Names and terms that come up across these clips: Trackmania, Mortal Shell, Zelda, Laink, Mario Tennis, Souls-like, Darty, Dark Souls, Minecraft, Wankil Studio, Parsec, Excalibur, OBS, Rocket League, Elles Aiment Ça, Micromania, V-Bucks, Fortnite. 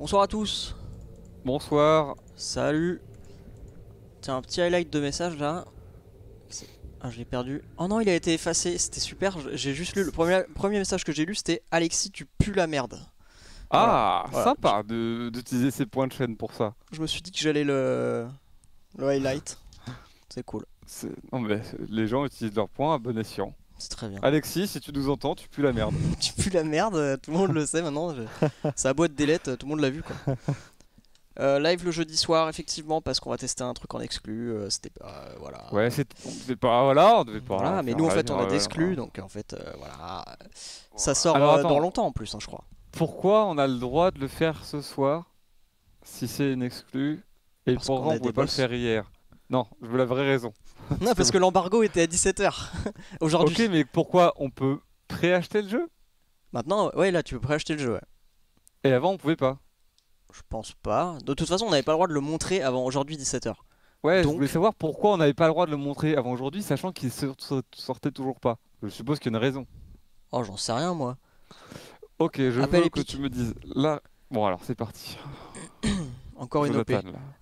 Bonsoir à tous. Bonsoir. Salut. Tiens, un petit highlight de message là. Ah, je l'ai perdu. Oh non, il a été effacé. C'était super. J'ai juste lu. Le premier message que j'ai lu, c'était Alexis, tu pues la merde. Ah, voilà. Sympa d'utiliser ces points de chaîne pour ça. Je me suis dit que j'allais le highlight. C'est cool. Non, mais les gens utilisent leurs points à bon escient. C'est très bien. Alexis, si tu nous entends, tu pues la merde. Tu pues la merde, tout le monde le sait maintenant. Ça boîte des lettres, tout le monde l'a vu, quoi. Live le jeudi soir, effectivement, parce qu'on va tester un truc en exclu. C'était pas. Voilà. Ouais, on devait pas. Voilà, on devait pas. Voilà, mais nous, en fait, on a d'exclus, donc en fait, voilà. Ça sort dans longtemps en plus, hein, je crois. Pourquoi on a le droit de le faire ce soir si c'est une exclu et pourquoi on ne pouvait pas le faire hier? Non, je veux la vraie raison. Non, parce que l'embargo était à 17h aujourd'hui. Ok, mais pourquoi on peut préacheter le jeu? Maintenant, ouais, là tu peux préacheter le jeu. Ouais. Et avant on pouvait pas? Je pense pas. De toute façon, on n'avait pas le droit de le montrer avant aujourd'hui 17h. Ouais, donc... je voulais savoir pourquoi on n'avait pas le droit de le montrer avant aujourd'hui, sachant qu'il sortait toujours pas. Je suppose qu'il y a une raison. Oh, j'en sais rien moi. Ok, je veux que tu me dises. Là, bon alors c'est parti. Encore une OP.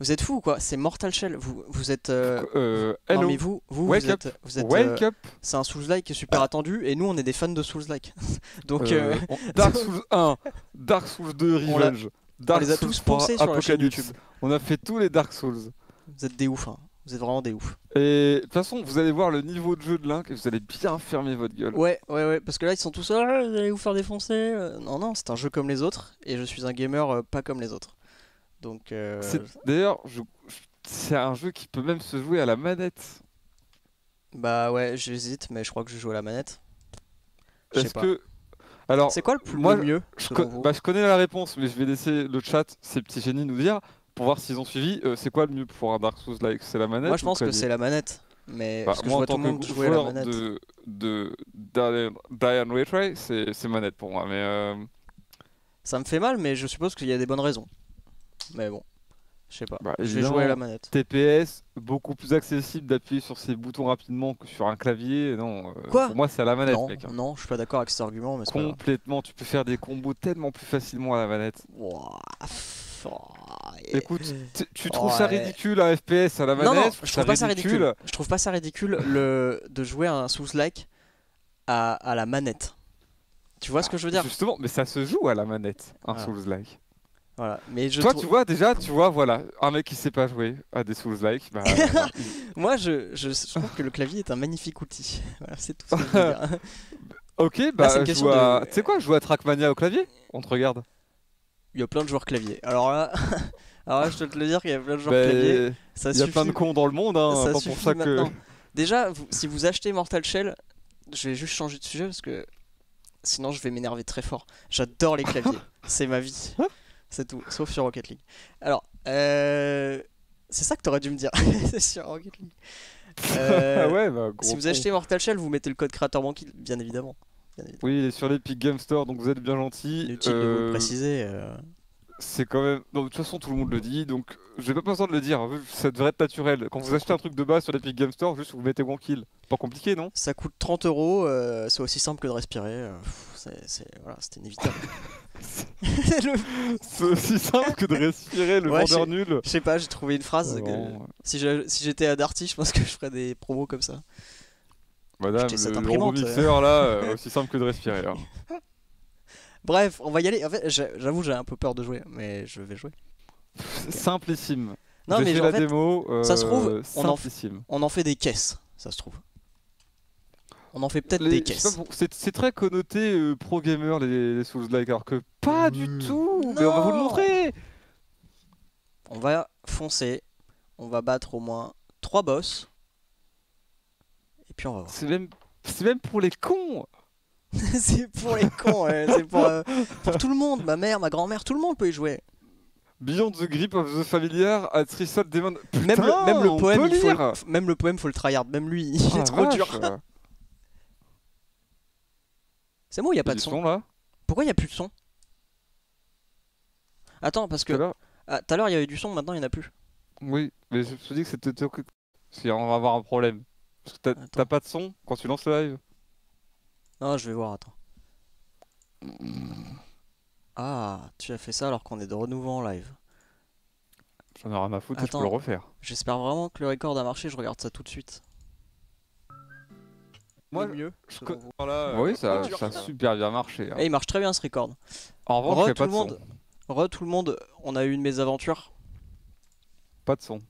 Vous êtes fous ou quoi? C'est Mortal Shell. Vous êtes. Hello. Non mais vous êtes. Wake up. C'est un Souls-like qui est super attendu et nous on est des fans de Souls-like. Donc. Dark Souls 1, Dark Souls 2 Revenge, Dark Souls 3, on les a tous poncés sur la chaîne YouTube. On a fait tous les Dark Souls. Vous êtes des oufs, hein. Vous êtes vraiment des oufs. Et de toute façon, vous allez voir le niveau de jeu de Laink et vous allez bien fermer votre gueule. Ouais, parce que là ils sont tous là, vous allez vous faire défoncer. Non, non, c'est un jeu comme les autres et je suis un gamer pas comme les autres. Donc d'ailleurs, c'est un jeu qui peut même se jouer à la manette. Bah ouais, j'hésite, mais je crois que je joue à la manette. Est-ce que... alors, c'est quoi le mieux? Je connais la réponse, mais je vais laisser le chat, ces petits génies, nous dire pour voir s'ils ont suivi. C'est quoi le mieux pour un Dark Souls like? C'est la manette? Moi, je pense que c'est la manette. Mais bah, moi, en tant que joueur de Diane Rattray, c'est manette pour moi. Mais ça me fait mal, mais je suppose qu'il y a des bonnes raisons. Mais bon, je sais pas, je vais jouer à la manette. TPS, beaucoup plus accessible d'appuyer sur ses boutons rapidement que sur un clavier. Non, pour moi c'est à la manette, non, mec. Hein. Non, je suis pas d'accord avec cet argument. Mais complètement, tu peux faire des combos tellement plus facilement à la manette. Wow. Écoute, tu trouves ça ridicule un FPS à la manette? Non, je trouve pas ça ridicule. Je trouve pas ça ridicule de jouer un Souls-like à la manette. Tu vois ce que je veux dire? Justement, mais ça se joue à la manette, un Souls-like. Voilà. Mais je tu vois déjà, voilà, un mec qui sait pas jouer à des Souls-like. Bah, moi, je trouve que le clavier est un magnifique outil. Voilà, c'est tout ce que je veux dire. Ok, bah, tu sais quoi, je joue à Trackmania au clavier. On te regarde. Il y a plein de joueurs clavier. Alors là, je peux te le dire qu'il y a plein de joueurs clavier. Ça suffit. Il y a plein de cons dans le monde, hein. Ça suffit pour ça que... Déjà, si vous achetez Mortal Shell, je vais juste changer de sujet parce que sinon je vais m'énerver très fort. J'adore les claviers, c'est ma vie. C'est tout, sauf sur Rocket League. Alors, c'est ça que t'aurais dû me dire. C'est sur Rocket League. Ouais, bah, si vous achetez Mortal Shell, vous mettez le code créateur Wankil, bien évidemment. Oui, il est sur l'Epic Game Store, donc vous êtes bien gentil. C'est utile de vous le préciser. C'est quand même. Non, de toute façon, tout le monde le dit, donc j'ai pas besoin de le dire. Ça devrait être naturel. Quand vous achetez un truc de base sur l'Epic Game Store, juste vous mettez Wankil. Pas compliqué, non? Ça coûte 30 €. C'est aussi simple que de respirer. Voilà, c'était inévitable. C'est aussi simple que de respirer le vendeur nul. Je sais pas, j'ai trouvé une phrase. Si j'étais à Darty, je pense que je ferais des promos comme ça. Madame, le robot mixeur là, aussi simple que de respirer. Hein. Bref, on va y aller. En fait, j'avoue, j'ai un peu peur de jouer, mais je vais jouer. Okay. Simplissime. Non, mais la démo, ça se trouve, on en fait des caisses. Ça se trouve. On en fait peut-être des caisses. C'est très connoté pro-gamer les Souls-like, alors que pas du tout. Non. Mais on va vous le montrer. On va foncer. On va battre au moins 3 boss. Et puis on va voir. C'est même pour les cons. C'est pour les cons, ouais. C'est pour tout le monde. Ma mère, ma grand-mère, tout le monde peut y jouer. Beyond the Grip of the Familiar, à Trisot Demon. Même le poème, faut le tryhard. Même lui, il est trop dur. C'est bon, il n'y a pas de son là. Pourquoi il n'y a plus de son? Attends, parce que tout à l'heure il y avait du son, maintenant il n'y en a plus. Oui, mais je me suis dit que c'était... si on va avoir un problème. Parce que t'as pas de son quand tu lances le live. Non, je vais voir, attends. Ah, tu as fait ça alors qu'on est de renouveau en live. J'en aurai ma foutre, je peux le refaire. J'espère vraiment que le record a marché, je regarde ça tout de suite. Moi, mieux. Oui, ça a super bien marché. Hein. Et il marche très bien ce record. En revanche, je fais pas de son. Re tout le monde, on a eu une mésaventure. Pas de son.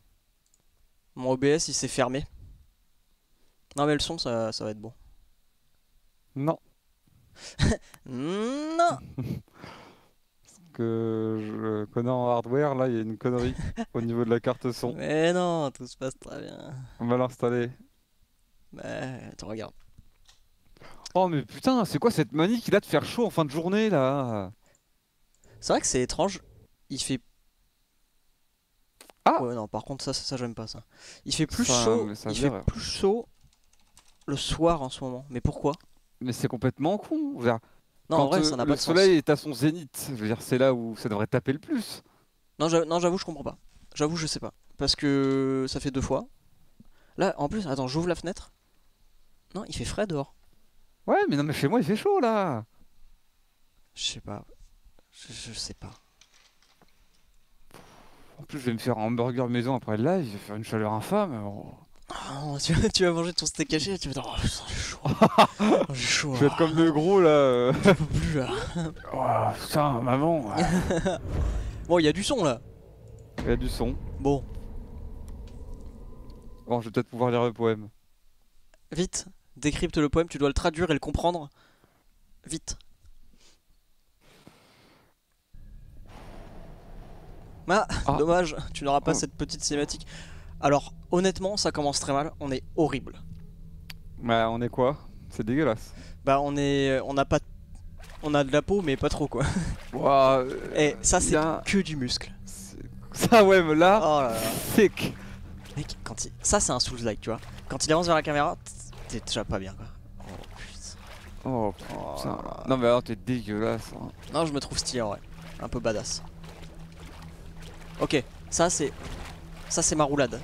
Mon OBS il s'est fermé. Non mais le son ça va être bon. Non. Non. Parce que je connais en hardware, là il y a une connerie au niveau de la carte son. Mais non, tout se passe très bien. On va l'installer. Bah, attends, regarde. Oh mais putain, c'est quoi cette manie qu'il a de faire chaud en fin de journée là? C'est vrai que c'est étrange, il fait... Ah ouais, non, par contre ça j'aime pas ça. Il fait plus chaud, plus chaud le soir en ce moment, mais pourquoi? Mais c'est complètement con, je veux dire, non, quand en vrai, ça n'a pas de sens. Le soleil est à son zénith, je veux dire, c'est là où ça devrait taper le plus. Non, j'avoue, je comprends pas. J'avoue, je sais pas. Parce que ça fait deux fois. Là, en plus, attends, j'ouvre la fenêtre. Non, il fait frais dehors. Ouais, mais non, mais chez moi, il fait chaud, là. Je sais pas. Je sais pas. En plus, je vais me faire un hamburger maison après le live, je vais faire une chaleur infâme. Oh. Oh, tu vas manger ton steak haché et tu vas dire oh, j'ai chaud. Oh, chaud. Je vais être comme le gros là. Je peux plus là. Oh putain, maman. Bon, il y a du son là. Il y a du son. Bon. Bon, je vais peut-être pouvoir lire le poème. Vite, décrypte le poème, tu dois le traduire et le comprendre. Vite. Ah, dommage, tu n'auras pas cette petite cinématique. Alors, honnêtement, ça commence très mal, on est horrible. Bah, on est quoi? C'est dégueulasse. Bah, on a de la peau, mais pas trop, quoi. Wow, et ça, c'est là... que du muscle. Ça, ouais, mais là, oh là, là. Thick. Mec, quand il... ça, c'est un Souls-like, tu vois. Quand il avance vers la caméra, t'es déjà pas bien, quoi. Oh, putain. Oh, putain. Non, mais alors, t'es dégueulasse. Hein. Non, je me trouve stylé, ouais. Un peu badass. Ok, ça, c'est... Ça c'est ma roulade.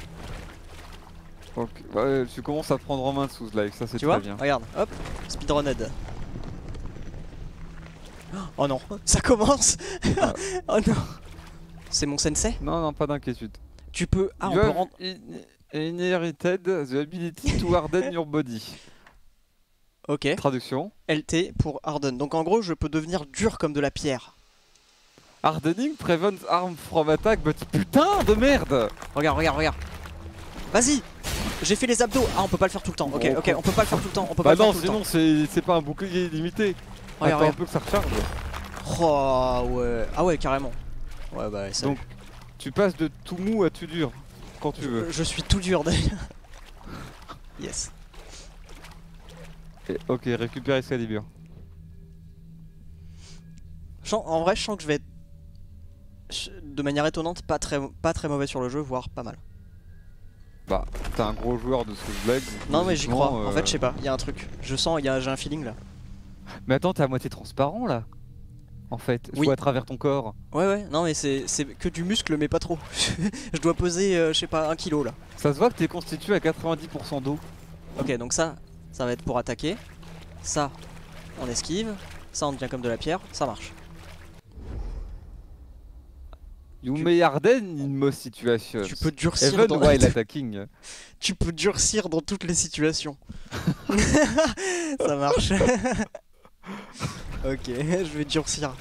Ok, ouais, tu commences à prendre en main Souls-like, ça c'est très bien. Tu vois, regarde, hop, speedrunned. Oh non, ça commence. Oh non. C'est mon sensei? Non, non, pas d'inquiétude. Tu peux... Ah, on peut rendre... Inherited the ability to harden your body. Ok. Traduction. LT pour harden. Donc en gros, je peux devenir dur comme de la pierre. Hardening prevents arm from attack, but putain de merde! Regarde, regarde, regarde. Vas-y! J'ai fait les abdos. Ah, on peut pas le faire tout le temps. Ok, ok, on peut pas le faire tout le temps. On peut pas le faire tout le temps. Bah non, sinon c'est pas un bouclier illimité. Regarde, attends un peu que ça recharge. Oh ouais. Ah ouais, carrément. Ouais, bah ça. Donc, tu passes de tout mou à tout dur quand tu veux. Je suis tout dur d'ailleurs. Yes. Et, ok, récupère Excalibur. En vrai, je sens que je vais être. De manière étonnante, pas très mauvais sur le jeu, voire pas mal. Bah, t'es un gros joueur de Souls-like. Non mais j'y crois, en fait je sais pas, il y a un truc. Je sens, j'ai un feeling là. Mais attends, t'es à moitié transparent là. En fait, je vois à travers ton corps. Ouais ouais, non mais c'est que du muscle mais pas trop. Je dois peser, je sais pas, 1 kg là. Ça se voit que t'es constitué à 90% d'eau. Ok, donc ça va être pour attaquer. Ça, on esquive. Ça, on devient comme de la pierre, ça marche. You may harden in most situations. Tu peux durcir Even dans while attacking. Tu peux durcir dans toutes les situations. Ça marche. Ok, je vais durcir.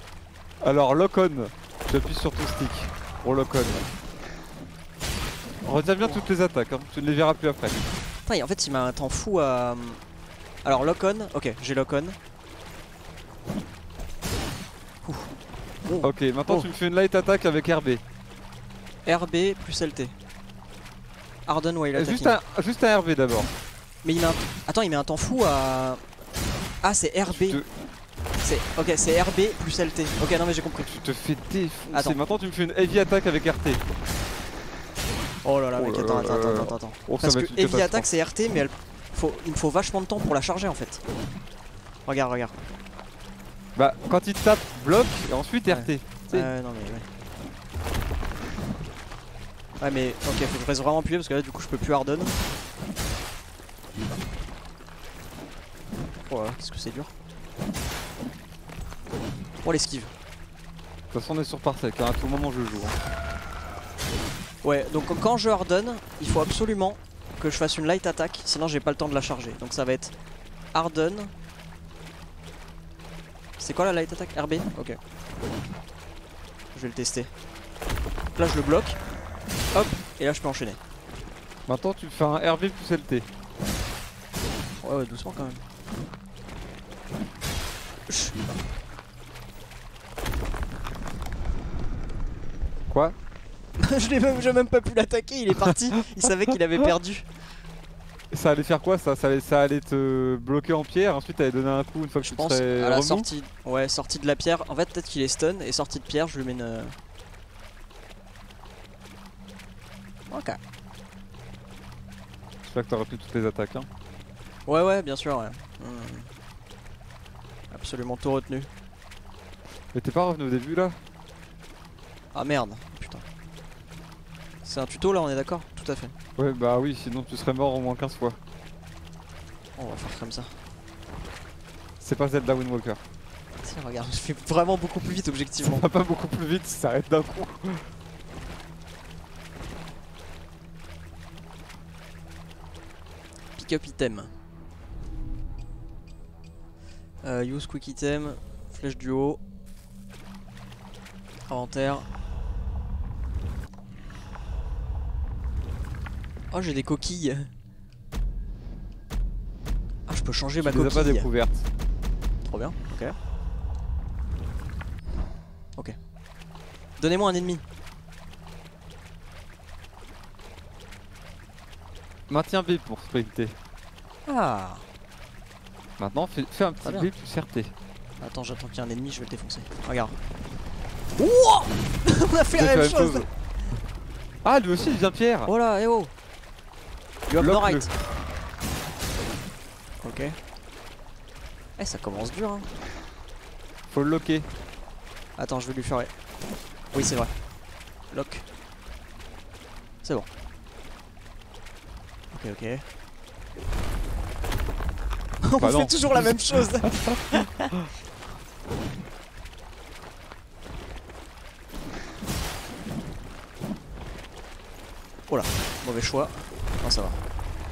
Alors lock on. J'appuie sur ton stick pour lock on. Retiens bien toutes les attaques, hein. Tu ne les verras plus après. Putain, en fait il m'a un temps fou à... Alors lock on, ok, j'ai lock on. Ouh. Oh. Ok, maintenant tu me fais une light attack avec RB. RB plus LT. Harden while attacking. Juste un RB d'abord. Mais il met un... Attends, il met un temps fou à... Ah, c'est RB. Ok, c'est RB plus LT. Ok, non mais j'ai compris. Tu te fais défoncer. Maintenant tu me fais une heavy attack avec RT. Oh là là, mec, attends. Oh, parce que heavy attack c'est RT, mais il me faut vachement de temps pour la charger en fait. Regarde, regarde. Bah, quand il tape, bloque et ensuite RT. Non mais ouais. Ouais, mais ok, faut que je reste vraiment appuyé parce que là du coup je peux plus harden. Oh là, qu'est-ce que c'est dur. Oh l'esquive. toute façon on est sur parsec, hein, à tout moment je joue. Hein. Ouais, donc quand je hardonne, il faut absolument que je fasse une light attack, sinon j'ai pas le temps de la charger. Donc ça va être hardon. C'est quoi la light attack? RB? Ok. Je vais le tester. Là je le bloque. Hop, et là je peux enchaîner. Maintenant tu fais un RB plus LT. Ouais, ouais, doucement quand même. Chut. Quoi? J'ai même pas pu l'attaquer, il est parti. Il savait qu'il avait perdu. Ça allait faire quoi ça? Ça allait te bloquer en pierre, ensuite t'allais donner un coup une fois que je pense serais à la remous. Sortie. Ouais, sortie de la pierre. En fait, peut-être qu'il est stun et sortie de pierre, je lui mets une. Ok. J'espère que t'as retenu toutes les attaques. Hein. Ouais, ouais, bien sûr, ouais. Absolument tout retenu. Mais t'es pas revenu au début là? Ah merde, putain. C'est un tuto là, on est d'accord? Tout à fait. Ouais, bah oui, sinon tu serais mort au moins 15 fois. On va faire comme ça. C'est pas Zelda Wind Walker. Tiens, regarde, je fais vraiment beaucoup plus vite objectivement. Ça va pas beaucoup plus vite, ça arrête d'un coup. Pick up item. Use quick item, flèche du haut. Inventaire. Oh, j'ai des coquilles. Ah, je peux changer ma coquille. Je les ai pas découvertes. Trop bien, ok. Ok. Donnez-moi un ennemi. Maintiens B pour sprinter. Ah. Maintenant, fais un petit B, tu serres T. Attends, j'attends qu'il y ait un ennemi, je vais le défoncer. Regarde. Ouah. On a fait la même chose. Ah, lui aussi, il vient Pierre. Oh là, eh oh. Right. Ok. Eh, ça commence dur hein. Faut le locker. Attends, je vais lui faire. Oui, c'est vrai. Lock. C'est bon. Ok, ok. On bah fait non. Toujours la même chose. Oh là, mauvais choix. Non, ça va.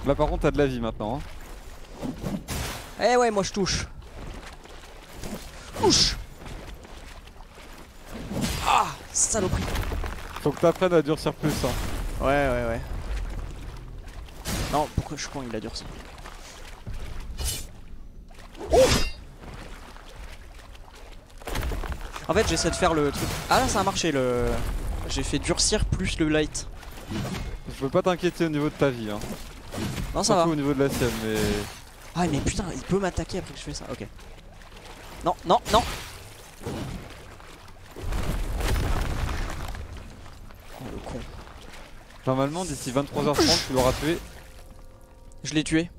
Là par contre t'as de la vie maintenant hein. Eh ouais, moi je touche. Ouch. Ah, saloperie. Faut que t'apprennes à durcir plus hein. Ouais ouais ouais. Non, pourquoi je suis con, il a durci. Ouf. En fait j'essaie de faire le truc. Ah là ça a marché le. J'ai fait durcir plus le light. Je veux pas t'inquiéter au niveau de ta vie hein. Non ça va. Au niveau de la sienne mais. Ah mais putain il peut m'attaquer après que je fais ça, ok. Non non non. Oh le con. Normalement d'ici 23h30 tu l'auras tué. Je l'ai tué.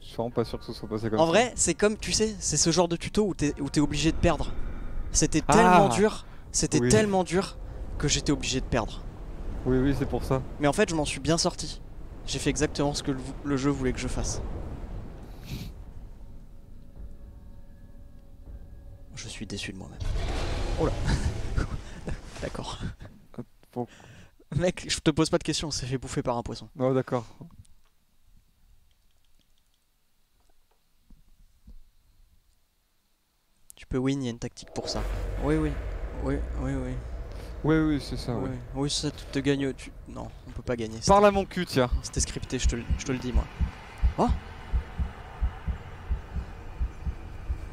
Je suis vraiment pas sûr que ce soit passé comme ça. En vrai c'est comme tu sais, c'est ce genre de tuto où t'es obligé de perdre. C'était tellement dur. C'était oui. Tellement dur que j'étais obligé de perdre. Oui oui c'est pour ça. Mais en fait je m'en suis bien sorti. J'ai fait exactement ce que le jeu voulait que je fasse. Je suis déçu de moi-même. Oh là. D'accord. Bon. Mec je te pose pas de questions, on s'est fait bouffer par un poisson. Oh d'accord. Tu peux win, il y a une tactique pour ça. Oui oui. Oui, oui, oui. Oui, oui, c'est ça, oui. Oui, oui ça, tu te gagnes. Tu... Non, on peut pas gagner. Parle à mon cul, tiens. C'était scripté, je te le dis, moi. Oh.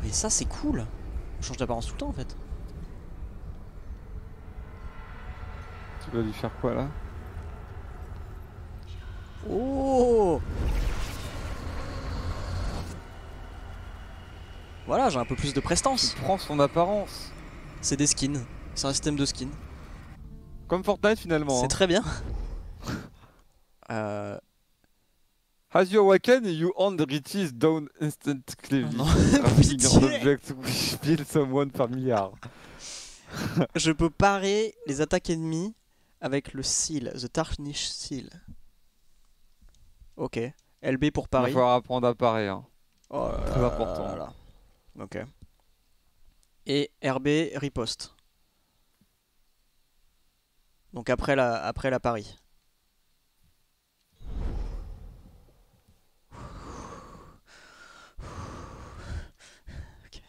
Mais ça, c'est cool. On change d'apparence tout le temps, en fait. Tu vas lui faire quoi, là? Oh. Voilà, j'ai un peu plus de prestance. Tu prends son apparence. C'est des skins, c'est un système de skins. Comme Fortnite finalement. C'est hein. Très bien. As you awaken, you own the riches down instantly. Oh non, object which build someone par milliard. Je peux parer les attaques ennemies avec le seal, the tarnish seal. Ok, LB pour parer. Il va falloir apprendre à parer. Hein. Oh là très là important. Là. Ok. et RB riposte. Donc après la parie. Ok.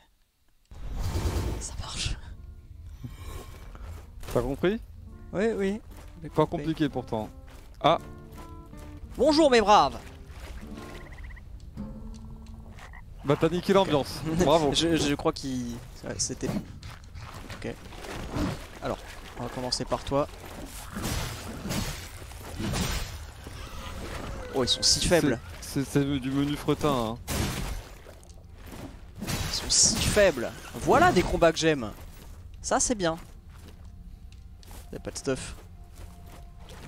Ça marche. T'as compris? Oui. Pas compliqué pourtant. Ah. Bonjour mes braves. Bah t'as niqué l'ambiance, okay. Bravo. Je crois qu'il... Ouais, c'était... Ok. Alors, on va commencer par toi. Oh, ils sont si faibles. C'est du menu fretin. Hein. Ils sont si faibles. Voilà des combats que j'aime. Ça c'est bien. Y'a pas de stuff.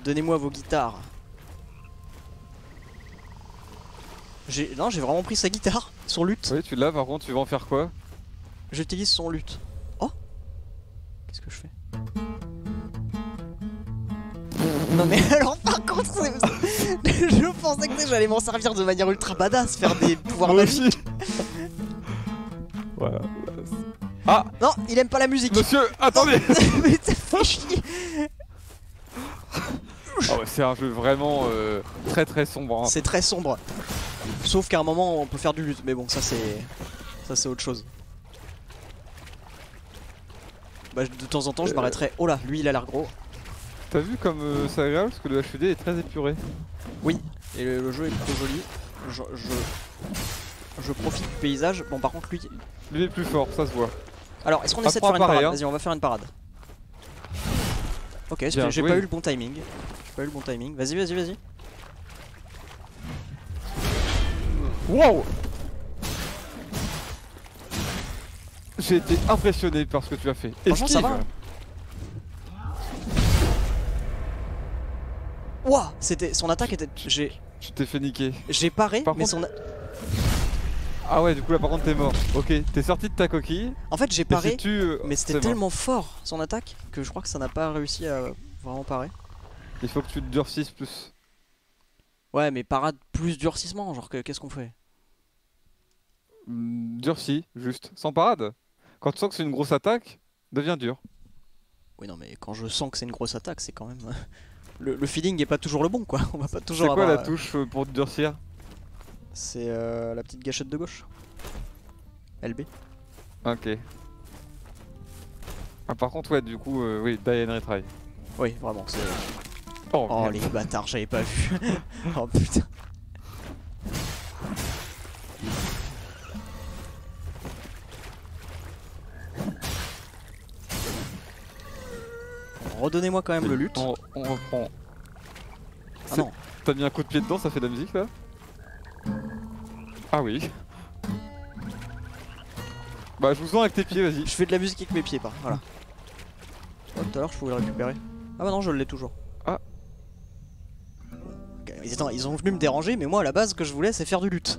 Donnez-moi vos guitares. Non, j'ai vraiment pris sa guitare, son luth. Oui, tu l'as, par contre, tu vas en faire quoi? J'utilise son luth. Oh, qu'est-ce que je fais? Non mais alors par contre, je pensais que j'allais m'en servir de manière ultra badass, faire des pouvoirs magiques. Voilà. Ah. Non, il aime pas la musique. Monsieur, attendez. Mais t'as fait chier. Oh ouais, c'est un jeu vraiment très sombre. Hein. C'est très sombre. Sauf qu'à un moment on peut faire du lutte, mais bon ça c'est autre chose. Bah de temps en temps je m'arrêterai. Oh là, lui il a l'air gros. T'as vu comme c'est agréable parce que le HUD est très épuré. Oui, et le jeu est plutôt joli. Je profite du paysage. Bon par contre lui... Lui est plus fort, ça se voit. Alors est-ce qu'on essaie de faire une parade? Vas-y, on va faire une parade. Ok, j'ai pas eu le bon timing. J'ai pas eu le bon timing. Vas-y. Wow! J'ai été impressionné par ce que tu as fait. Franchement, ça va. Wouah! C'était... Son attaque était... Tu t'es fait niquer. J'ai paré, mais son... Ah ouais, du coup là par contre t'es mort. Ok, t'es sorti de ta coquille. En fait j'ai paré, mais c'était tellement fort son attaque que je crois que ça n'a pas réussi à vraiment parer. Il faut que tu le durcisses plus. Ouais, mais parade plus durcissement, genre qu'est-ce qu'on fait? Durci, juste, sans parade. Quand tu sens que c'est une grosse attaque, deviens dur. Oui, non, mais quand je sens que c'est une grosse attaque, c'est quand même... Le feeling est pas toujours le bon, quoi. On va pas toujours avoir... C'est quoi la touche pour te durcir? C'est la petite gâchette de gauche. LB. Ok. Ah, par contre, ouais, du coup, oui, die and retry. Oui, vraiment, c'est... Oh les bâtards, j'avais pas vu. Oh putain. Redonnez-moi quand même le lutte. On reprend. Ah non. T'as mis un coup de pied dedans, ça fait de la musique là? Ah oui. Bah je vous en avec tes pieds, vas-y. Je fais de la musique avec mes pieds, pas. Voilà. Oh, tout à l'heure je pouvais le récupérer. Ah bah non, je l'ai toujours. Ils ont venu me déranger, mais moi à la base ce que je voulais c'est faire du lutte.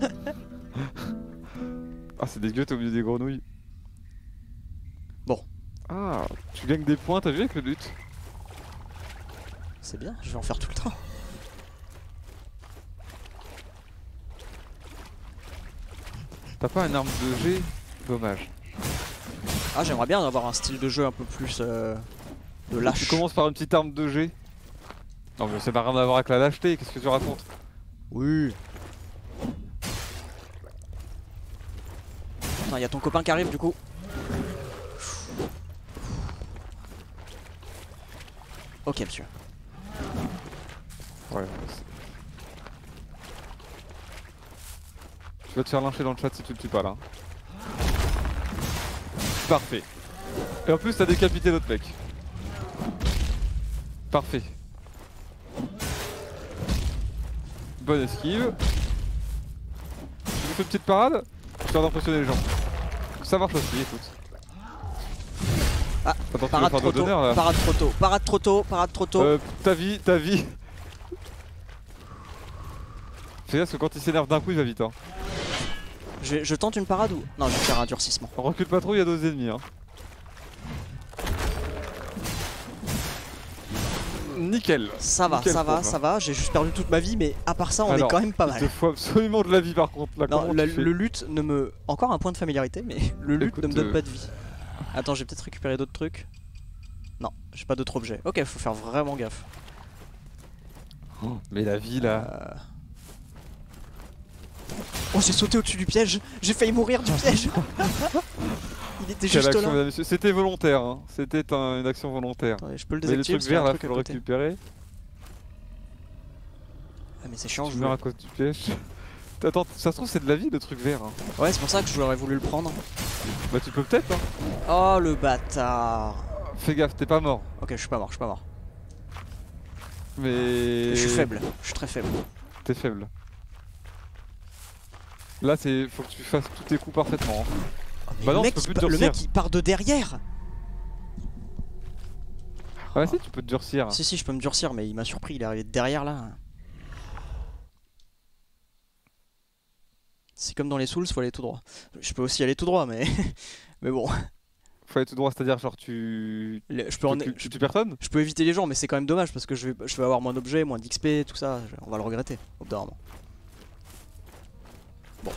Ah c'est dégueu, t'es au milieu des grenouilles. Bon. Ah, tu gagnes des points, t'as vu avec le lutte? C'est bien, je vais en faire tout le temps. T'as pas un arme de G? Dommage. Ah j'aimerais bien avoir un style de jeu un peu plus de lâche. Tu commences par une petite arme de G. Non mais ça n'a rien à voir avec la lâcheté, qu'est-ce que tu racontes? Oui. Attends, y'a ton copain qui arrive du coup. Ok monsieur. Ouais. Tu vas te faire lyncher dans le chat si tu le tues pas là. Parfait. Et en plus t'as décapité l'autre mec. Parfait. Bonne esquive. Je fais une petite parade, histoire d'impressionner les gens. Ça marche aussi, écoute. Ah, parade trop tôt, parade trop tôt. Ta vie. Fais gaffe parce que quand il s'énerve d'un coup, il va vite. Hein. Je tente une parade ou... Non, je vais faire un durcissement. On recule pas trop, il y a d'autres ennemis. Hein. Nickel. Ça va, j'ai juste perdu toute ma vie, mais à part ça on est quand même pas mal. Il te faut absolument de la vie par contre. Là, non, le lutte ne me... Encore un point de familiarité, mais le lutte ne me donne pas de vie. Attends, j'ai peut-être récupéré d'autres trucs. Non, j'ai pas d'autres objets. Ok, faut faire vraiment gaffe. Oh, mais la vie là. Oh, j'ai sauté au-dessus du piège. J'ai failli mourir du piège. Il était juste là. C'était volontaire, hein. C'était une action volontaire. Attends, je peux le désactiver. Mais le truc vert là, faut le récupérer. Ah, mais c'est chiant, je meurs à cause du piège. Attends, ça se trouve c'est de la vie le truc vert. Hein. Ouais, c'est pour ça que je l'aurais voulu le prendre. Bah tu peux peut-être. Hein. Oh le bâtard. Fais gaffe, t'es pas mort. Ok, je suis pas mort, je suis pas mort. Mais... je suis faible, je suis très faible. T'es faible. Là c'est... faut que tu fasses tous tes coups parfaitement. Hein. Oh, bah non, tu peux plus te durcir. Le mec il part de derrière. Ah bah si, tu peux te durcir. Si si, je peux me durcir, mais il m'a surpris, il est arrivé de derrière là. C'est comme dans les Souls, faut aller tout droit. Je peux aussi aller tout droit, mais mais bon. Faut aller tout droit, c'est-à-dire genre tu... tu tues personne. Je peux éviter les gens, mais c'est quand même dommage parce que je vais avoir moins d'objets, moins d'XP, tout ça. On va le regretter, au bout d'un moment. Bon.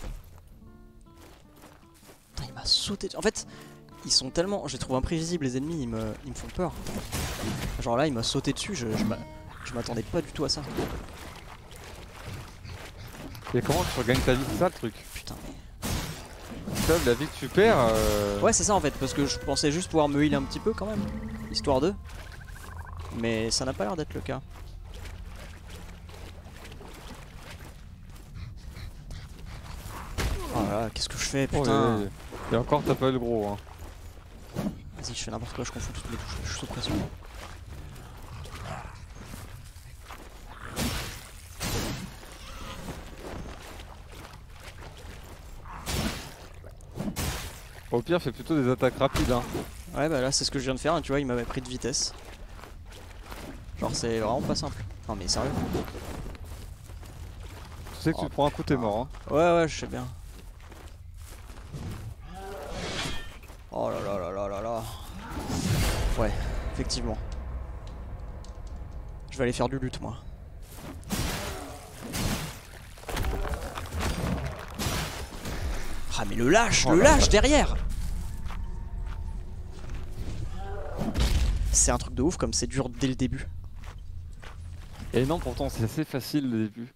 Putain, il m'a sauté. En fait, ils sont tellement... je les trouve imprévisibles, les ennemis, ils me font peur. Genre là, il m'a sauté dessus, je m'attendais pas du tout à ça. Et comment tu regagnes ta vie, c'est ça le truc? Putain mais... la vie que tu perds... Ouais c'est ça en fait, parce que je pensais juste pouvoir me heal un petit peu quand même, histoire de... mais ça n'a pas l'air d'être le cas. Oh là là, qu'est-ce que je fais putain. Et encore t'as pas eu le gros hein. Vas-y je fais n'importe quoi, je confonds toutes mes touches, je suis sous pression. Au pire, fait plutôt des attaques rapides. Hein. Ouais, bah là, c'est ce que je viens de faire. Hein, tu vois, il m'avait pris de vitesse. Genre, c'est vraiment pas simple. Non, mais sérieux. Tu sais que tu te prends un coup, t'es mort. Hein. Ouais, ouais, je sais bien. Oh là là là là là là. Ouais, effectivement. Je vais aller faire du loot, moi. Ah mais le lâche derrière. C'est un truc de ouf comme c'est dur dès le début. Et non pourtant c'est assez facile le début.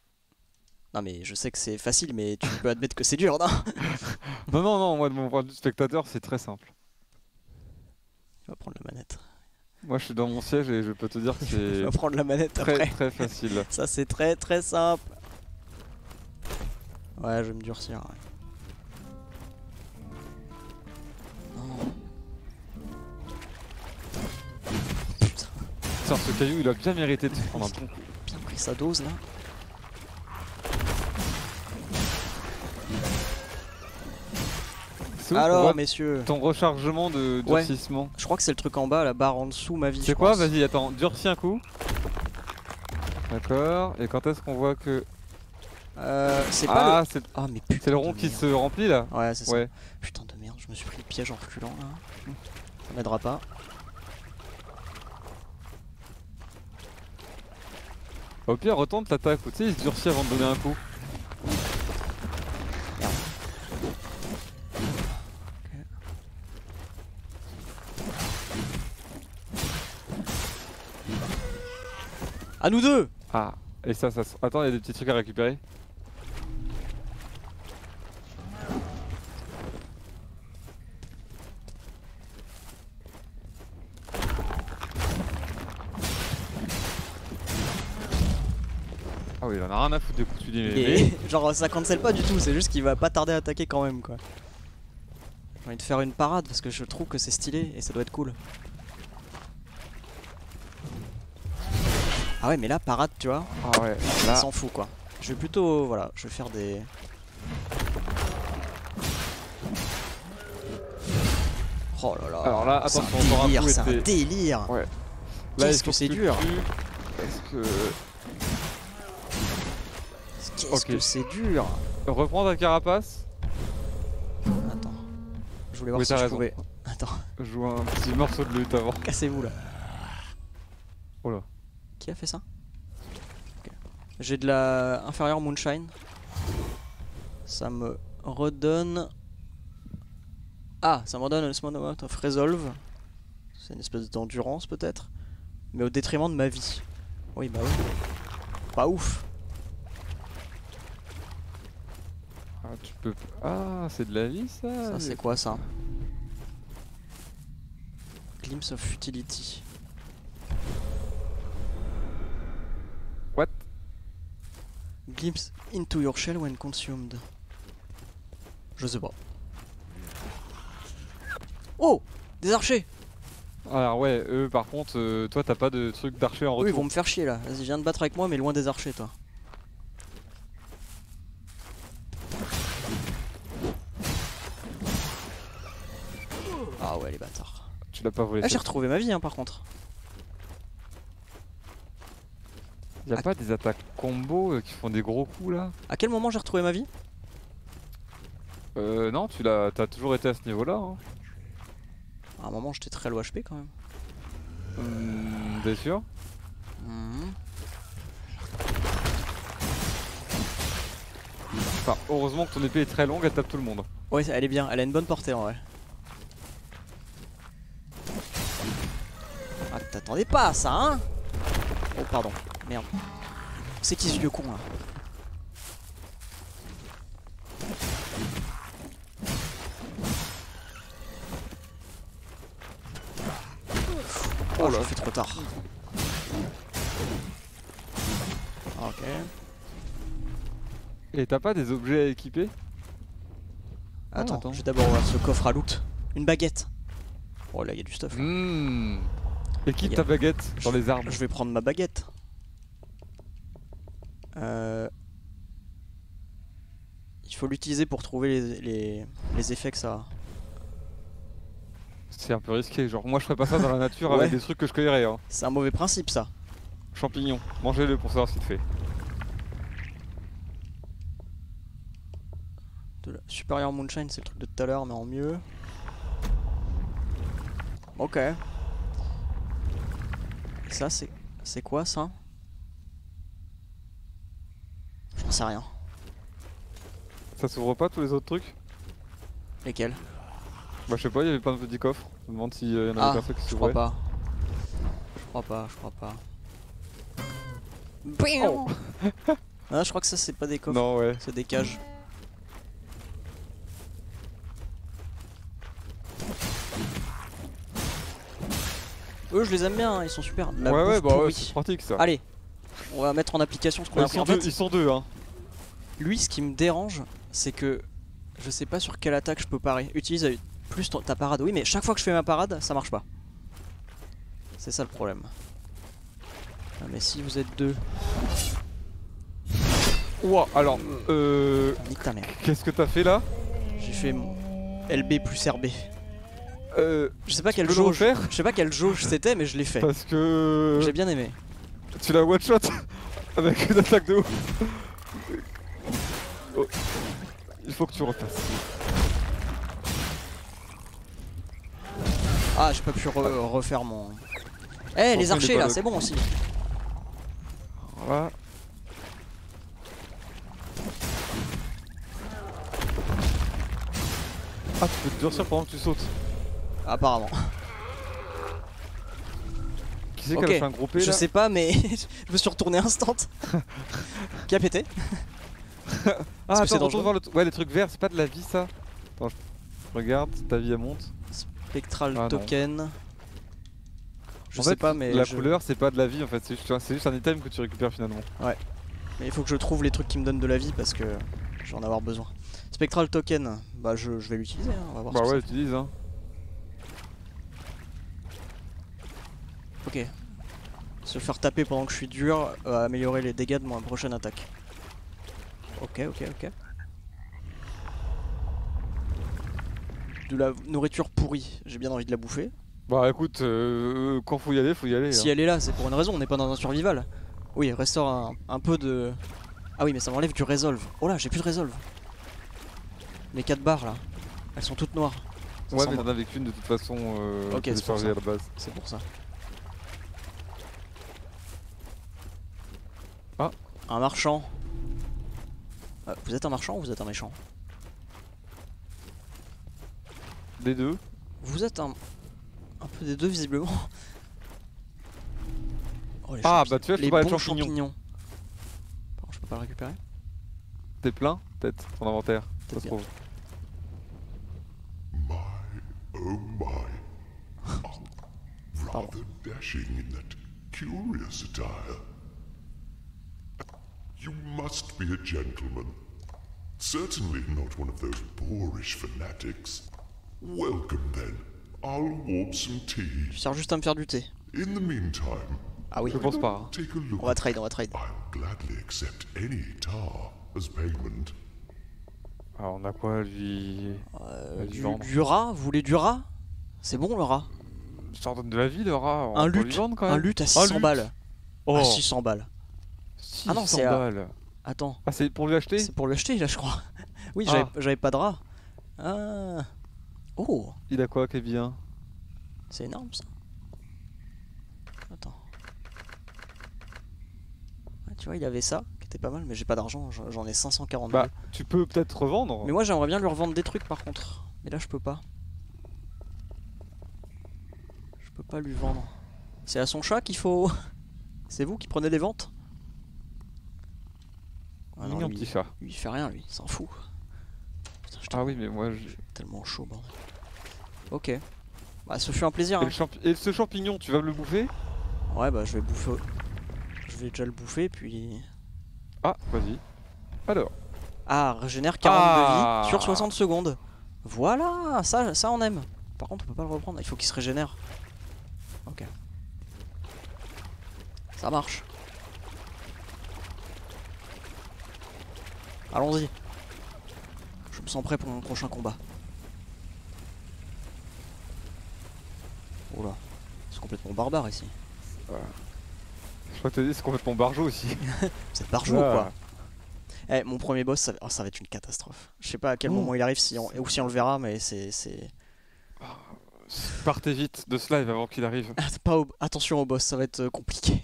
Non mais je sais que c'est facile mais tu peux admettre que c'est dur non? Non non non, moi de mon point de vue spectateur c'est très simple. Tu vas prendre la manette. Moi je suis dans mon siège et je peux te dire que c'est... tu vas prendre la manette très, après. Très facile. Ça c'est très très simple. Ouais je vais me durcir ouais. Ce caillou il a bien mérité de se prendre un coup. Bien pris sa dose là. Alors messieurs, ton rechargement de durcissement. Ouais. Je crois que c'est le truc en bas, la barre en dessous ma vie. C'est quoi? Vas-y attends, durcis un coup. D'accord. Et quand est-ce qu'on voit que... c'est pas ah, le... ah mais putain. C'est le rond qui se remplit là. Ouais c'est ça. Putain de merde, je me suis pris le piège en reculant là. Ça m'aidera pas. Au pire, retente l'attaque, tu sais, il se durcit avant de donner un coup. Merde. Okay. À nous deux! Ah, et ça, ça. Attends, il y a des petits trucs à récupérer. Il en a rien à foutre des coups que tu dis mais... genre ça cancel pas du tout, c'est juste qu'il va pas tarder à attaquer quand même quoi. J'ai envie de faire une parade parce que je trouve que c'est stylé et ça doit être cool. Ah ouais mais là parade tu vois, ah ouais, là... s'en fout quoi. Je vais plutôt, voilà, je vais faire des... oh là là, alors là c'est un délire, c'est un délire. Ouais. Qu'est-ce que c'est dur. Est-ce que... qu'est-ce que c'est dur. Reprends ta carapace. Attends. Je voulais voir si je pouvais. Attends. Joue un petit morceau de lutte avant. Cassez-vous là. Oh là. Qui a fait ça? Okay. J'ai de la inférieure moonshine. Ça me redonne Ah, ça m'en donne un small amount of resolve. C'est une espèce d'endurance peut-être. Mais au détriment de ma vie. Oui, bah oui. Pas ouf. Ah, tu peux. Ah, c'est de la vie ça. Ça, c'est quoi ça? Glimpse of futility. What? Glimpse into your shell when consumed. Je sais pas. Oh! Des archers! Alors ouais, eux par contre, toi t'as pas de truc d'archer en retour. Oui, ils vont me faire chier là. Vas-y, viens de battre avec moi, mais loin des archers, toi. Ah ouais, les bâtards. Tu l'as pas volé. Ah, j'ai retrouvé ma vie, hein, par contre. Y'a pas des attaques combo qui font des gros coups là? À quel moment j'ai retrouvé ma vie? Non, tu l'as, t'as toujours été à ce niveau là. Hein. À un moment, j'étais très low HP quand même. T'es sûr? Enfin, heureusement que ton épée est très longue, elle tape tout le monde. Ouais, elle est bien, elle a une bonne portée en vrai. Ah, t'attendais pas à ça, hein? Oh, pardon, merde. C'est qui ce vieux con là? Oh là, je fais trop tard. Ok. Et t'as pas des objets à équiper? Attends, je vais d'abord voir ce coffre à loot. Une baguette. Oh là, il y a du stuff. Équipe ta baguette dans les arbres. Je vais prendre ma baguette. Il faut l'utiliser pour trouver les effets que ça a. C'est un peu risqué, genre moi je ferais pas ça dans la nature. Ouais. Avec des trucs que je cueillerais. Hein. C'est un mauvais principe ça. Champignons, mangez-le pour savoir ce qu'il fait. De la... Superior Moonshine, c'est le truc de tout à l'heure mais en mieux. Ok. Ça c'est... C'est quoi ça? J'en sais rien. Ça s'ouvre pas tous les autres trucs? Lesquels? Bah je sais pas, il y avait plein de petits coffres. Je me demande s'il y en avait personne qui s'ouvrait. Je crois pas. BAM. Oh. Ah, je crois que ça c'est pas des coffres. Non, ouais. C'est des cages. Eux je les aime bien, hein. Ils sont super. La ouais, bah ouais, c'est pratique ça. Allez, on va mettre en application ce qu'on a appris. Ils sont deux, hein. Lui, ce qui me dérange, c'est que je sais pas sur quelle attaque je peux parer. Utilise plus ta parade, oui, mais chaque fois que je fais ma parade, ça marche pas. C'est ça le problème. Ah, mais si vous êtes deux. Ouah, alors, nique ta mère. Qu'est-ce que t'as fait là? J'ai fait mon LB plus RB. Je sais pas quelle jauge c'était, mais je l'ai fait. Parce que. J'ai bien aimé. Tu l'as one shot avec une attaque de ouf. Oh. Il faut que tu repasses. Ah, j'ai pas pu refaire mon... Eh, hey, les archers là, c'est bon aussi. Voilà. Ah, tu peux te durcir pendant que tu sautes. Apparemment. Qui c'est qu'elle a fait un gros P là? Je sais pas, mais je me suis retourné instant. Qui a pété? Ah, attends, retourne voir le ouais, les trucs verts, c'est pas de la vie ça. Attends, je regarde, ta vie elle monte. Spectral token. Non. Je sais pas, mais. La couleur, c'est pas de la vie en fait, c'est juste un item que tu récupères finalement. Ouais. Mais il faut que je trouve les trucs qui me donnent de la vie parce que je vais en avoir besoin. Spectral token, bah je vais l'utiliser, hein, on va voir. Bah ouais, utilise, hein. Ok. Se faire taper pendant que je suis dur, améliorer les dégâts de ma prochaine attaque. Ok. De la nourriture pourrie, j'ai bien envie de la bouffer. Bah écoute, quand faut y aller. Si elle est là, c'est pour une raison, on n'est pas dans un survival. Oui, restaure un peu de... Ah oui, mais ça m'enlève du resolve. Oh là, j'ai plus de resolve. Les 4 barres là, elles sont toutes noires. Ça ouais, mais t'en avais qu'une de toute façon, ok, c'est pour ça. C'est pour ça. Ah. Un marchand. Vous êtes un marchand ou vous êtes un méchant? Des deux. Vous êtes un peu des deux visiblement. Oh, ah bah tu vois, les bons champignons. Pardon, je peux pas le récupérer. T'es plein peut-être ton inventaire. Ça se trouve. Pardon. You must be a gentleman. Certainly not one of those boorish fanatics. Welcome then. I'll warp some tea. Tu sers juste à me faire du thé. In the meantime. Ah oui, je pense pas. On va trade, on va trade. I'll gladly accept any tar as payment. Alors on a quoi lui du rat, vous voulez du rat? C'est bon le rat. Ça donne de la vie le rat. On un luth à 600 balles. Oh. À 600 balles. 600 ah non, c'est attends. Ah, c'est pour lui acheter? C'est pour lui acheter, là, je crois. Oui, j'avais pas de rat. Ah. Oh. Il a quoi, Kevin? C'est énorme, ça. Attends. Ah, tu vois, il avait ça, qui était pas mal, mais j'ai pas d'argent, j'en ai 540 000. Bah, tu peux peut-être revendre. Mais moi, j'aimerais bien lui revendre des trucs, par contre. Mais là, je peux pas. Je peux pas lui vendre. C'est à son chat qu'il faut... C'est vous qui prenez les ventes? Ah non, lui, il fait rien, lui, il s'en fout. Putain, ah oui, mais moi j'ai tellement chaud, bordel. Ok. Bah, ce fut un plaisir. Et, hein. Et ce champignon, tu vas me le bouffer? Ouais, bah, je vais bouffer. Je vais déjà le bouffer, puis. Ah, vas-y. Alors. Ah, régénère 40 de vie sur 60 secondes. Voilà, ça on aime. Par contre, on peut pas le reprendre, il faut qu'il se régénère. Ok. Ça marche. Allons-y. Je me sens prêt pour mon prochain combat. Oula, c'est complètement barbare ici. Je crois que t'as dit c'est complètement barjo aussi. C'est barjo ou quoi? Eh, mon premier boss, ça... Oh, ça va être une catastrophe. Je sais pas à quel moment il arrive si on... ou si on le verra, mais c'est... Partez vite de ce live avant qu'il arrive. Attention au boss, ça va être compliqué.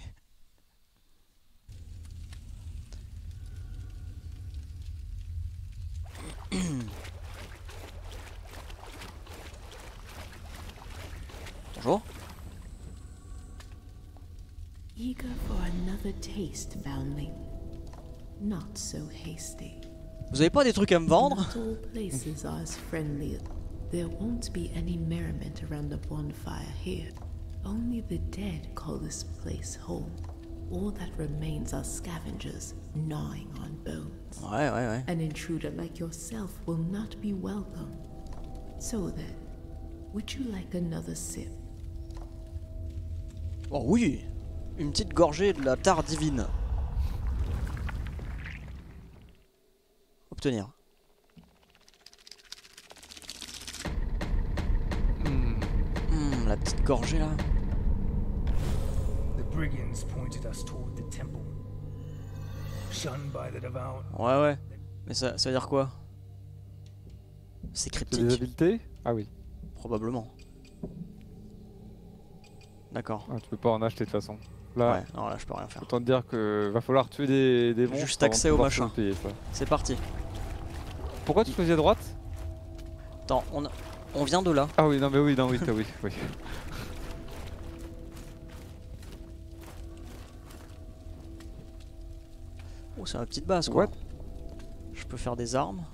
Bonjour. Vous avez pas des trucs à me vendre? Ouais, ouais, ouais. An intruder like yourself will not be welcome. So then, would you like another sip? Oh oui, une petite gorgée de la tare divine. Obtenir. La petite gorgée là. Ouais ouais. Mais ça veut dire quoi? C'est cryptique. C'est des habiletés? Ah oui. Probablement. D'accord. Ah, tu peux pas en acheter de toute façon. Là, ouais, non, là je peux rien faire. Autant te dire que va falloir tuer des monstres. Juste accès au machin. C'est parti. Pourquoi tu faisais droite? Attends, on vient de là. Ah oui, non mais oui, non oui, oui, oui. Oh, c'est la petite base quoi. What? Je peux faire des armes.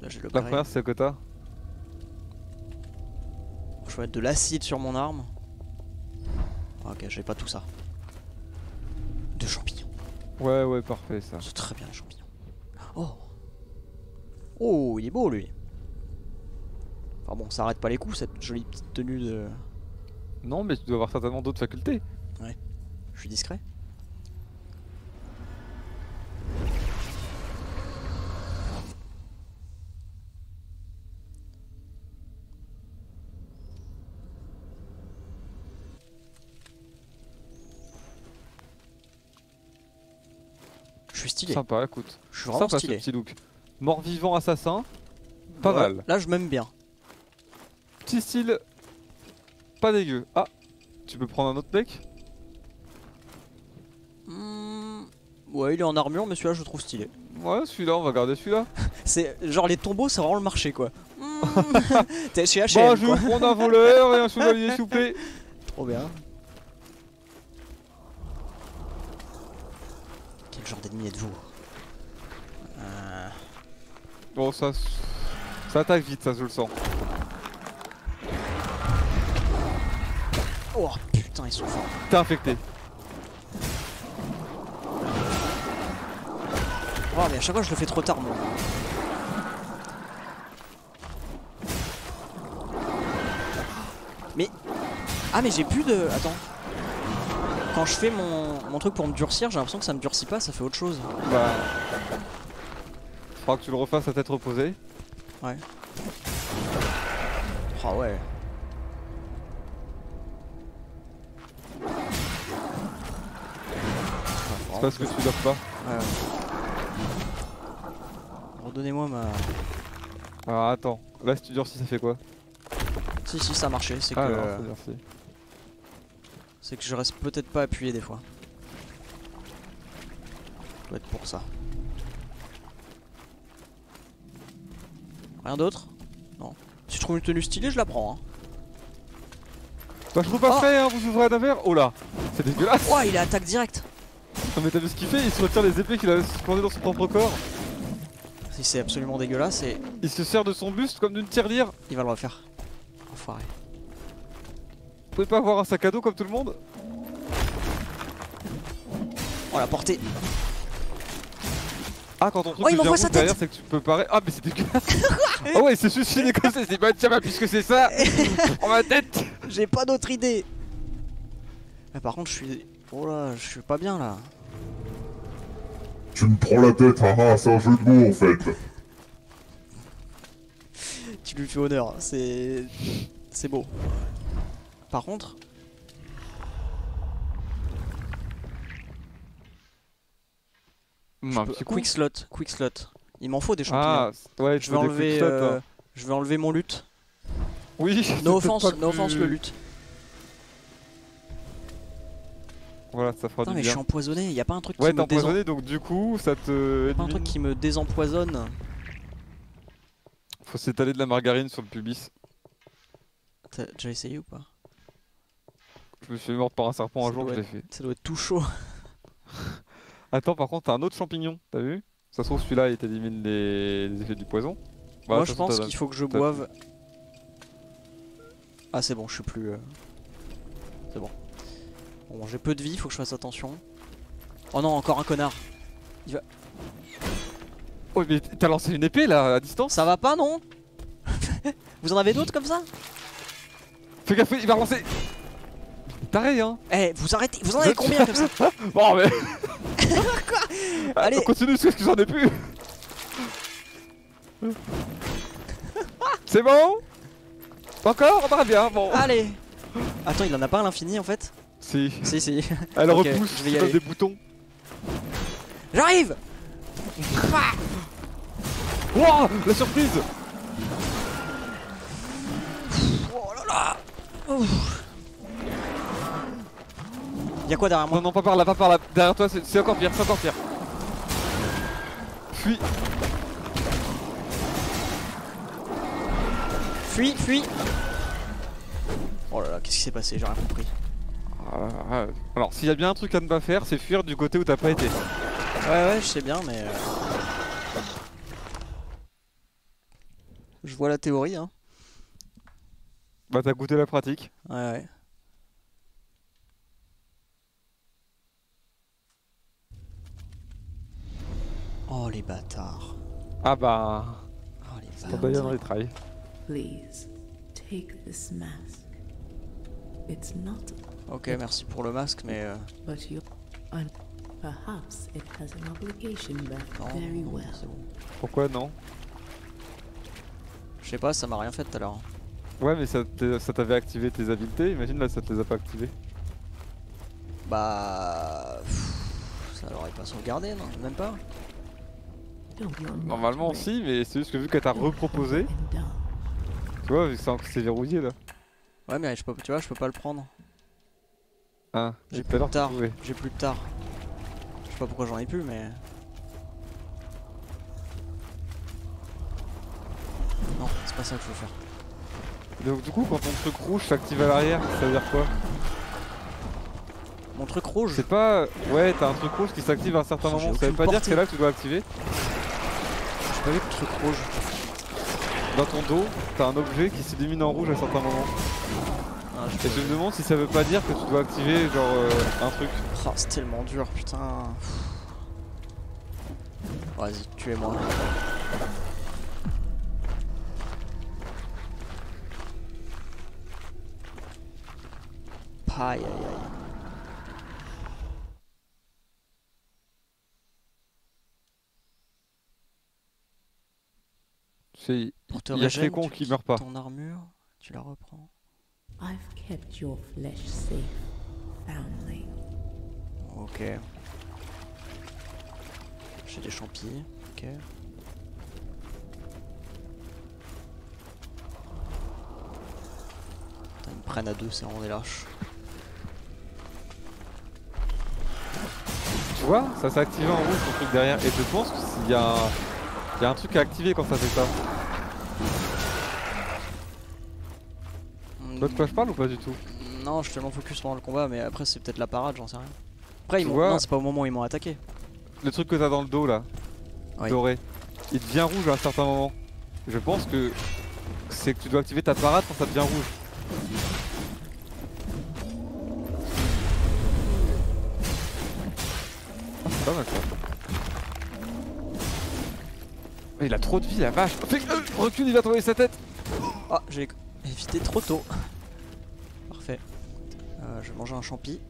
Là j'ai le pareil. La première c'est à côté. Je vais mettre de l'acide sur mon arme. Ok, j'ai pas tout ça. De champignons. Ouais, ouais, parfait ça. C'est très bien les champignons. Oh. Oh, il est beau lui. Enfin bon, ça arrête pas les coups cette jolie petite tenue de... Non, mais tu dois avoir certainement d'autres facultés. Ouais, je suis discret. Stylé. Sympa, écoute. Je suis vraiment stylé. Ce petit look. Mort-vivant assassin, pas mal. Là, je m'aime bien. Petit style, pas dégueu. Ah, tu peux prendre un autre mec? Ouais, il est en armure, mais celui-là, je le trouve stylé. Ouais, celui-là, on va garder celui-là. C'est genre les tombeaux, ça va vraiment le marché quoi. T'es chez HM. Bonjour, on a un voleur et un soudalier souplé. Trop bien. Quel genre d'ennemi êtes-vous? Bon, ça attaque vite, ça, je le sens. Oh putain, ils sont forts. T'es infecté. Oh mais à chaque fois je le fais trop tard moi. Mais... ah mais j'ai plus de... attends. Quand je fais mon truc pour me durcir, j'ai l'impression que ça me durcit pas, ça fait autre chose. Bah... je crois que tu le refasses à tête reposée. Ouais. Ah oh, ouais. C'est parce que tu dors pas. Ouais. Donnez-moi ma... alors attends, là si tu durcis ça fait quoi? Si ça marchait, c'est que... c'est que je reste peut-être pas appuyé des fois. Ça doit être pour ça. Rien d'autre? Non. Si je trouve une tenue stylée, je la prends. Bah je trouve pas fait, hein, vous ouvrez un verre. Oh là, c'est dégueulasse. Ouah, il attaque direct. Non mais t'as vu ce qu'il fait? Il se retire les épées qu'il a suspendues dans son propre corps. C'est absolument dégueulasse et... il se sert de son buste comme d'une tirelire. Il va le refaire. Enfoiré. Vous pouvez pas avoir un sac à dos comme tout le monde? Oh la portée. Ah quand on trouve que tu derrière c'est que tu peux parer. Ah mais c'est dégueulasse. Ah ouais il s'est suicidé comme ça, il s'est dit bah tiens bah puisque c'est ça. En ma tête. J'ai pas d'autre idée. Mais par contre je suis... oh là je suis pas bien là. Tu me prends la tête, hein, c'est un jeu de mots en fait. Tu lui fais honneur, c'est beau. Par contre... quick slot. Il m'en faut des champignons. Ah, ouais, je veux enlever, je vais enlever mon loot. Oui. No offense, no offense le loot. Voilà, ça fera putain, du mais bien. Je suis empoisonné, y a pas un truc qui me désempoisonne. Ouais, t'es empoisonné donc du coup ça te. Y a pas un truc qui me désempoisonne. Faut s'étaler de la margarine sur le pubis. T'as déjà essayé ou pas? Je me suis mort par un serpent un jour, je l'ai fait. Ça doit être tout chaud. Attends, par contre, t'as un autre champignon, t'as vu? Ça se trouve, celui-là il t'élimine les effets du poison. Bah, moi je pense qu'il faut que je boive. Ah, c'est bon, je suis plus. C'est bon. Bon j'ai peu de vie, faut que je fasse attention. Oh non encore un connard. Il va... oh mais t'as lancé une épée là à distance. Ça va pas non? Vous en avez d'autres comme ça? Fais gaffe il va lancer. T'arrêtes hein. Eh vous arrêtez, vous en avez combien comme ça? Bon mais... quoi? Allez on continue parce que j'en ai plus. C'est bon? Encore? On va bien bon. Allez. Attends il en a pas à l'infini en fait. Si. Si. Elle okay, repousse, je vais y aller. Des boutons. J'arrive. Wow, la surprise. Oh là là. Ouf. Y'a quoi derrière moi? Non, pas par là, pas par là. Derrière toi, c'est encore pire, c'est encore pire. Fuis. Fuis. Oh là là, qu'est-ce qui s'est passé? J'ai rien compris. Alors s'il y a bien un truc à ne pas faire, c'est fuir du côté où t'as pas été. Ouais je sais bien mais... je vois la théorie hein. Bah t'as goûté la pratique. Ouais. Oh les bâtards. Ah bah... oh les bâtards. T'as d'ailleurs les trails. Please, take this mask. It's not... ok, merci pour le masque, mais... non, c'est bon. Pourquoi non? Je sais pas, ça m'a rien fait tout à l'heure. Ouais, mais ça t'avait activé tes habiletés, imagine là, ça te les a pas activées. Bah... ça l'aurait pas sauvegardé, non? Même pas? Normalement si, mais c'est juste que vu qu'elle t'a reproposé... tu vois, c'est verrouillé là. Ouais, mais tu vois, je peux pas le prendre. Ah, j'ai plus de tard, j'ai plus de tard. Je sais pas pourquoi j'en ai plus mais... Non, c'est pas ça que je veux faire. Donc du coup quand ton truc rouge s'active à l'arrière, ça veut dire quoi? Mon truc rouge? C'est pas... Ouais, t'as un truc rouge qui s'active à un certain moment, ça veut pas dire que c'est là que tu dois activer. J'ai pas vu le truc rouge. Dans ton dos, t'as un objet qui s'illumine en rouge à certains moments. Ah, et je me demande si ça veut pas dire que tu dois activer genre un truc. Oh, c'est tellement dur, putain. Vas-y, tuez-moi. Aïe aïe aïe. C'est... Il y a ces cons qui meurent pas. Ton armure, tu la reprends. I've kept your flesh safe, family. Ok. J'ai des champis, ok. Putain, ils me prennent à deux, c'est on est lâche. Tu vois, ça s'est activé en rouge ton truc derrière. Et je pense qu'il y a un truc à activer quand ça fait ça. Toi de quoi je parle ou pas du tout? Non, je suis tellement focus pendant le combat, mais après c'est peut-être la parade, j'en sais rien. Après, ils m'ont... Non, c'est pas au moment où ils m'ont attaqué. Le truc que t'as dans le dos là, oui, doré, il devient rouge à un certain moment. Je pense que c'est que tu dois activer ta parade quand ça devient rouge. Oh, c'est pas mal ça. Il a trop de vie la vache. Recule, il va tomber sa tête. Ah, j'ai... éviter trop tôt. Parfait. Je vais manger un champi.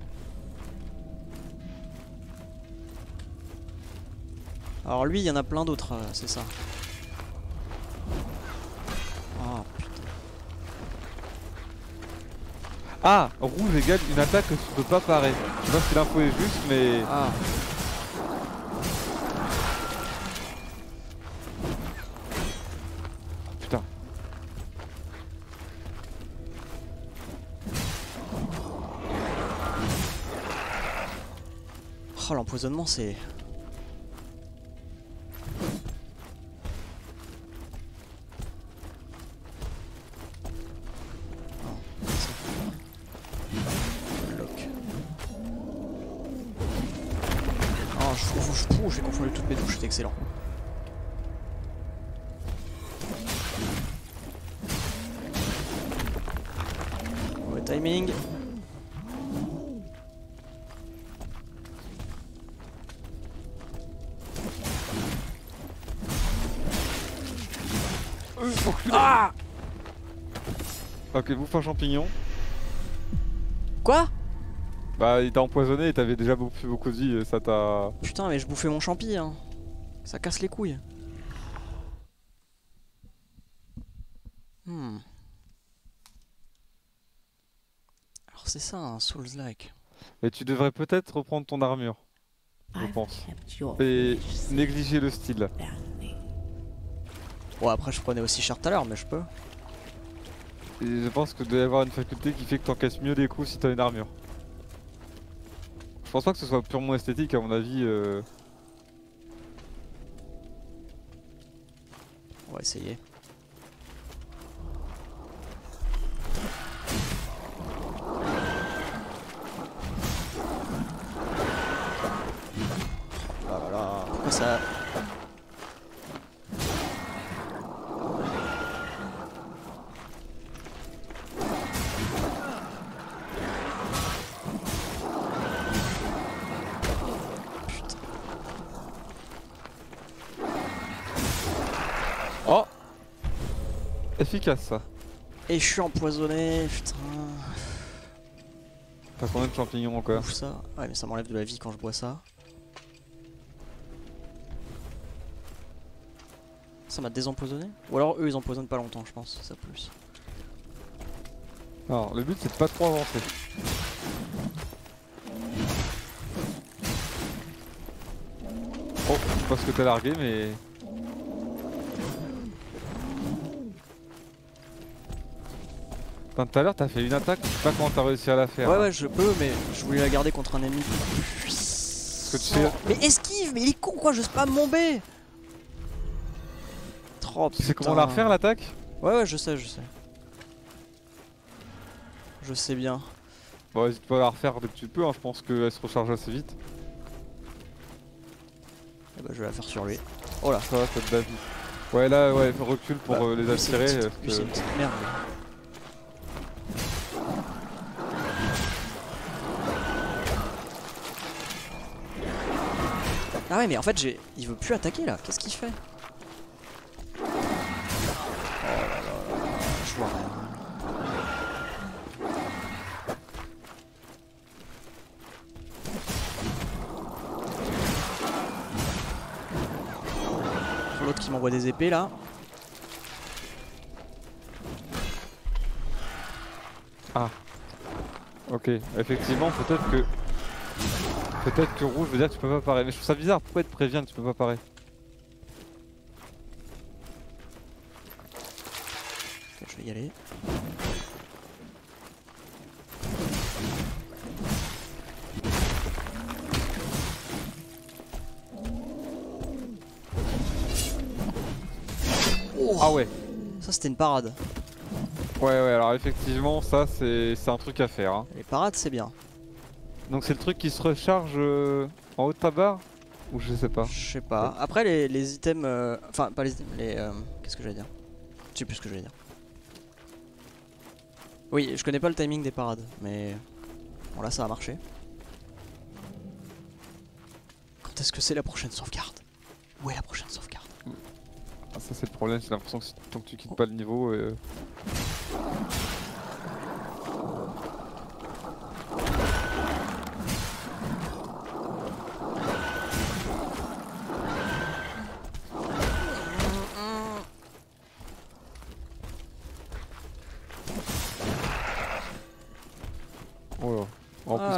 Alors lui, il y en a plein d'autres, c'est ça. Oh putain. Ah, rouge égale une attaque que tu peux pas parer. Je sais pas si l'info est juste, mais... Ah. Oh, l'empoisonnement, c'est... Oh, j'ai confondu toutes mes touches, c'est excellent. Mauvais timing. Ah. Ok, bouffe un champignon. Quoi? Bah il t'a empoisonné et t'avais déjà bouffé beaucoup de vie, ça t'a... Putain, mais je bouffais mon champi hein. Ça casse les couilles. Alors c'est ça un Souls-like. Et tu devrais peut-être reprendre ton armure, je pense. Et négliger le style. Bon, après je prenais aussi cher tout à l'heure, mais je peux. Et je pense que doit y avoir une faculté qui fait que t'encaisses mieux les coups si t'as une armure. Je pense pas que ce soit purement esthétique à mon avis. On va essayer. Ah là là, pourquoi ça... Efficace ça. Et je suis empoisonné, putain. T'as combien de champignons encore? Ouf, ça. Ouais, mais ça m'enlève de la vie quand je bois ça. Ça m'a désempoisonné. Ou alors eux ils empoisonnent pas longtemps, je pense, ça plus. Alors le but c'est de pas trop avancer. Oh, je sais pas ce que t'as largué mais... Tout à l'heure t'as fait une attaque, je sais pas comment t'as réussi à la faire. Ouais hein. Ouais je peux, mais je voulais la garder contre un ennemi puissant. Mais esquive, mais il est con quoi, je spam mon B. Oh Oh, tu sais comment la refaire l'attaque? Ouais, je sais. Je sais bien. Bon, n'hésite pas à la refaire dès que tu peux, hein. Je pense qu'elle se recharge assez vite. Et bah, je vais la faire sur lui. Oh là, ça va, ça te bat vite. Ouais, là, ouais, recule pour les attirer. C'est une petite merde. Ah ouais, mais en fait il veut plus attaquer là, qu'est-ce qu'il fait? Oh là là, je vois rien. L'autre qui m'envoie des épées là. Ah. Ok, effectivement peut-être que... Peut-être que rouge veut dire que tu peux pas parer, mais je trouve ça bizarre, pourquoi elle te prévient que tu peux pas parer? Je vais y aller. Oh. Ah ouais. Ça c'était une parade. Ouais alors effectivement ça c'est un truc à faire hein. Les parades c'est bien. Donc c'est le truc qui se recharge en haut de ta barre? Ou je sais pas. Je sais pas. Après les items... Enfin pas les items, les... Qu'est-ce que j'allais dire? Je sais plus ce que j'allais dire. Oui, je connais pas le timing des parades, mais... Bon là ça a marché. Quand est-ce que c'est la prochaine sauvegarde? Où est la prochaine sauvegarde? Ah ça c'est le problème, j'ai l'impression que tant que tu quittes pas le niveau...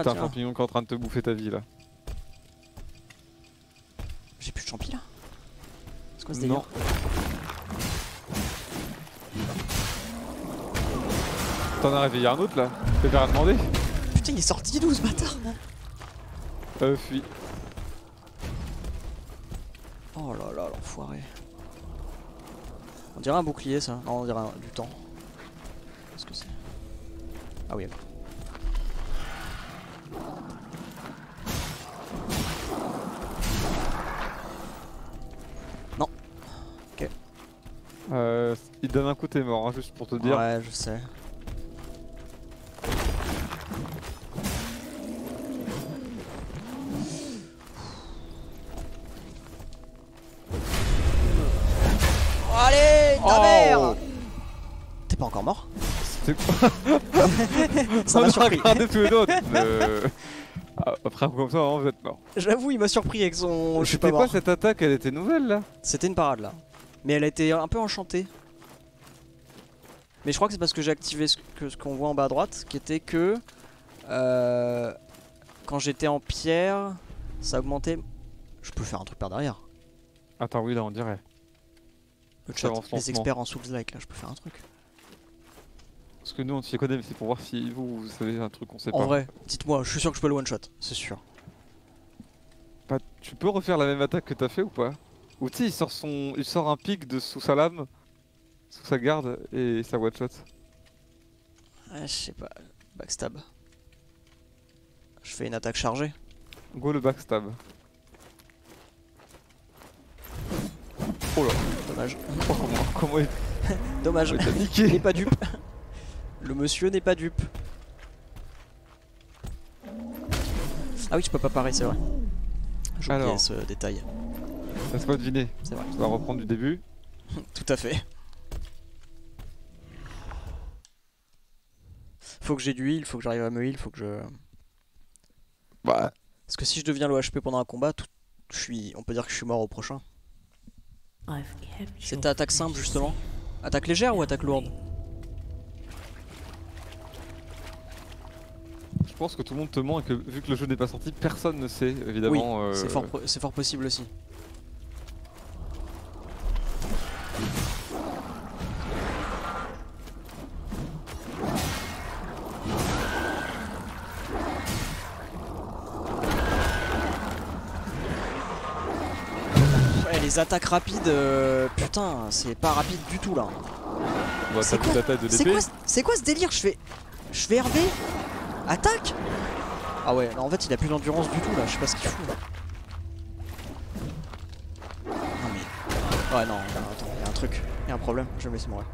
T'as un champignon qui est en train de te bouffer ta vie là. J'ai plus de champi là? C'est quoi ce délire? T'en as réveillé un autre là? T'es pas à demander? Putain il est sorti d'où ce bâtard là? Fuis. Oh là là l'enfoiré. On dirait un bouclier ça. Non on dirait du temps. Qu'est-ce que c'est? Ah oui. Il donne un coup t'es mort hein, juste pour te dire. Ouais je sais. Allez ta mère. T'es pas encore mort? C'est quoi? Ça m'a surpris. Après comme ça vraiment vous êtes mort. J'avoue il m'a surpris avec son... Je sais pas quoi cette attaque, elle était nouvelle là? C'était une parade là. Mais elle a été un peu enchantée. Mais je crois que c'est parce que j'ai activé ce qu'on voit en bas à droite, qui était que quand j'étais en pierre, ça augmentait. Je peux faire un truc par derrière. Attends, oui, là on dirait. Le chat, les experts en Souls-like, là je peux faire un truc. Parce que nous on s'y connaît, mais c'est pour voir si vous savez un truc qu'on sait pas. En vrai, dites-moi, je suis sûr que je peux le one-shot, c'est sûr. Bah, tu peux refaire la même attaque que t'as fait ou pas? Ou tu sais, il sort un pic de sous sa lame, sous sa garde, et ça one shot. Ah, je sais pas, backstab. Je fais une attaque chargée. Go le backstab. Oh là, dommage. Oh, comment il... Dommage, il n'est pas dupe. Le monsieur n'est pas dupe. Ah oui, tu peux pas parer, c'est vrai. J'ai oublié ce détail. Ça se peut deviner, c'est vrai. On va reprendre du début. Tout à fait. Faut que j'ai du heal, faut que j'arrive à me heal, faut que je... Bah. Parce que si je deviens low HP pendant un combat, on peut dire que je suis mort au prochain. C'était attaque simple justement. Attaque légère ou attaque lourde? Je pense que tout le monde te ment et que vu que le jeu n'est pas sorti, personne ne sait évidemment. Oui, c'est fort possible aussi. les attaques rapides, putain, c'est pas rapide du tout là. Bah, c'est quoi ce délire? Je fais RV, attaque. Ah ouais, là, en fait il a plus d'endurance du tout là, je sais pas ce qu'il fout là. Non mais... Ouais non, attends, il y a un truc, il y a un problème, je vais me laisser mourir.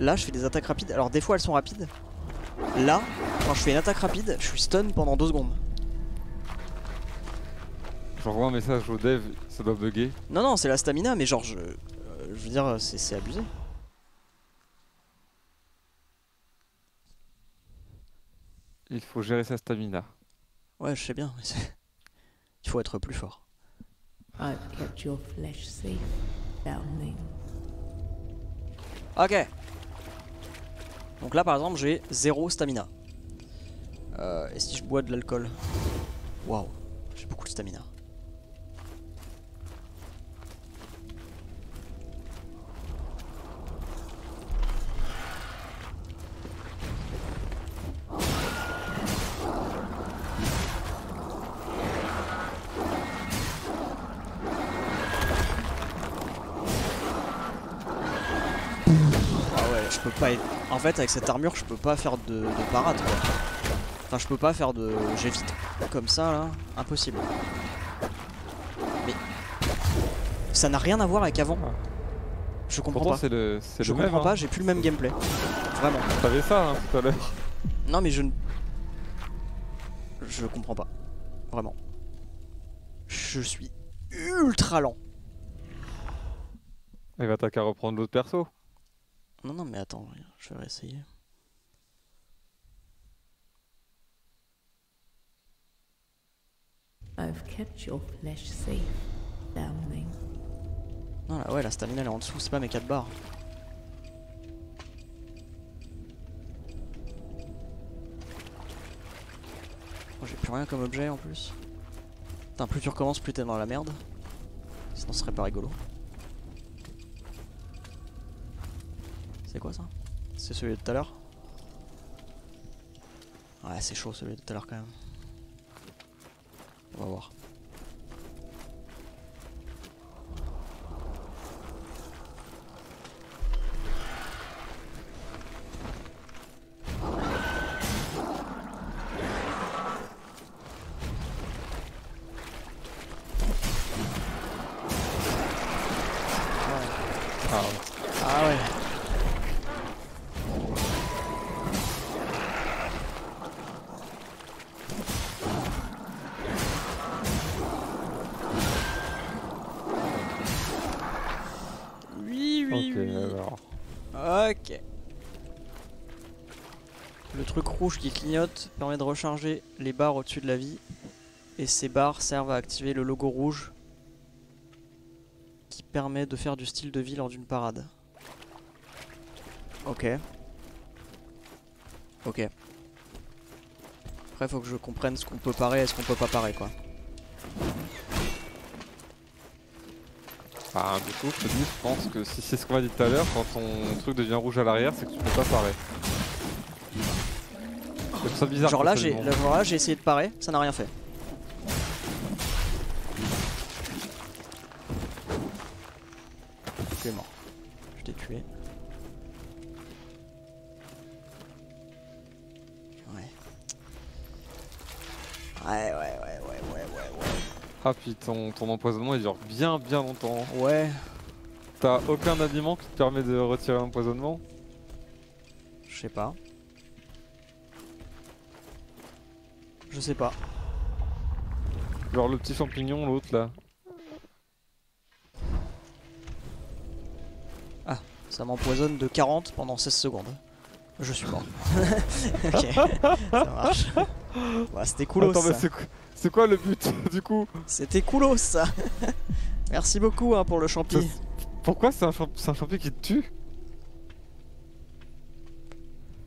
Là je fais des attaques rapides, alors des fois elles sont rapides. Là, quand je fais une attaque rapide, je suis stun pendant 2 secondes. J'envoie un message au dev, ça doit bugger. Non non, c'est la stamina, mais genre je veux dire, c'est abusé. Il faut gérer sa stamina. Ouais, je sais bien, mais il faut être plus fort. Ok. Donc là par exemple j'ai 0 stamina. Et si je bois de l'alcool? Waouh, j'ai beaucoup de stamina. Je peux pas... En fait avec cette armure je peux pas faire de parade quoi. Enfin je peux pas faire de... J'évite comme ça là, impossible. Mais... ça n'a rien à voir avec avant. Je comprends pas. Je comprends pas, j'ai plus le même gameplay. Vraiment. T'avais ça hein, tout à l'heure. Non mais je comprends pas. Vraiment. Je suis ultra lent. Et bah t'as qu'à reprendre l'autre perso. Non, non, mais attends, je vais réessayer. Non, là, ouais, la stamina elle est en dessous, c'est pas mes 4 barres. Oh, j'ai plus rien comme objet en plus. Putain, plus tu recommences, plus t'es dans la merde. Sinon, ce serait pas rigolo. C'est quoi ça? C'est celui de tout à l'heure? Ouais, c'est chaud celui de tout à l'heure quand même. On va voir. Ok. Le truc rouge qui clignote permet de recharger les barres au-dessus de la vie. Et ces barres servent à activer le logo rouge qui permet de faire du style de vie lors d'une parade. Ok. Ok. Après faut que je comprenne ce qu'on peut parer et ce qu'on peut pas parer quoi. Enfin, du coup, je te dis, je pense que si c'est ce qu'on a dit tout à l'heure, quand ton truc devient rouge à l'arrière, c'est que tu peux pas parer. C'est ça bizarre. Genre là, j'ai essayé de parer, ça n'a rien fait. Tu es mort. Je t'ai tué. Ouais. Ouais. Ah puis ton empoisonnement il dure bien longtemps. Ouais. T'as aucun aliment qui te permet de retirer l'empoisonnement? Je sais pas. Genre le petit champignon, l'autre là. Ah, ça m'empoisonne de 40 pendant 16 secondes. Je suis mort. Ok, ça marche. Bah, c'était cool ça. C'est quoi le but du coup? C'était coolos ça. Merci beaucoup hein, pour le champi. Pourquoi c'est un champi qui te tue?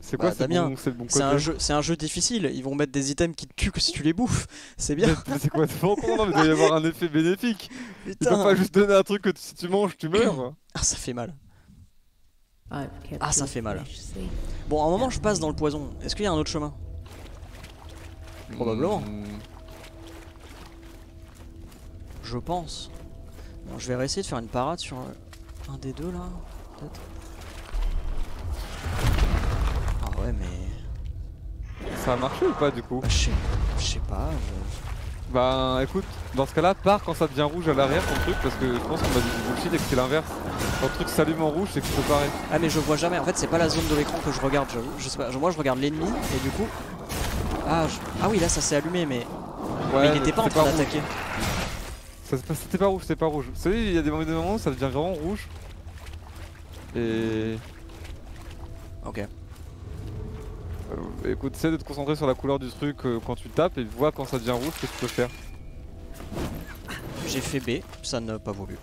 C'est quoi c'est bon, c'est un jeu difficile, ils vont mettre des items qui te tuent que si tu les bouffes. C'est bien. Mais c'est quoi? Non mais il doit y avoir un effet bénéfique. Putain. Ils peuvent pas juste donner un truc que si tu manges tu meurs. Ah ça fait mal. Ah ça fait mal. Bon à un moment je passe dans le poison. Est-ce qu'il y a un autre chemin? Probablement. Je pense. Bon, je vais réessayer de faire une parade sur un des deux là, peut-être. Ah ouais, mais... Ça a marché ou pas du coup? Bah, je sais pas. Bah écoute, dans ce cas-là, pars quand ça devient rouge à l'arrière ton truc, parce que je pense qu'on a du bullshit et que c'est l'inverse. Quand le truc s'allume en rouge, c'est que tu peux parer. Ah mais je vois jamais, en fait c'est pas la zone de l'écran que je regarde, je sais pas, moi je regarde l'ennemi et du coup... Ah oui là ça s'est allumé mais il était pas en train d'attaquer. C'était pas rouge, c'était pas rouge. Vous savez, il y a des moments où ça devient vraiment rouge. Et... Ok. Écoute, essaie de te concentrer sur la couleur du truc quand tu tapes et vois quand ça devient rouge ce que tu peux faire. J'ai fait B, ça n'a pas voulu.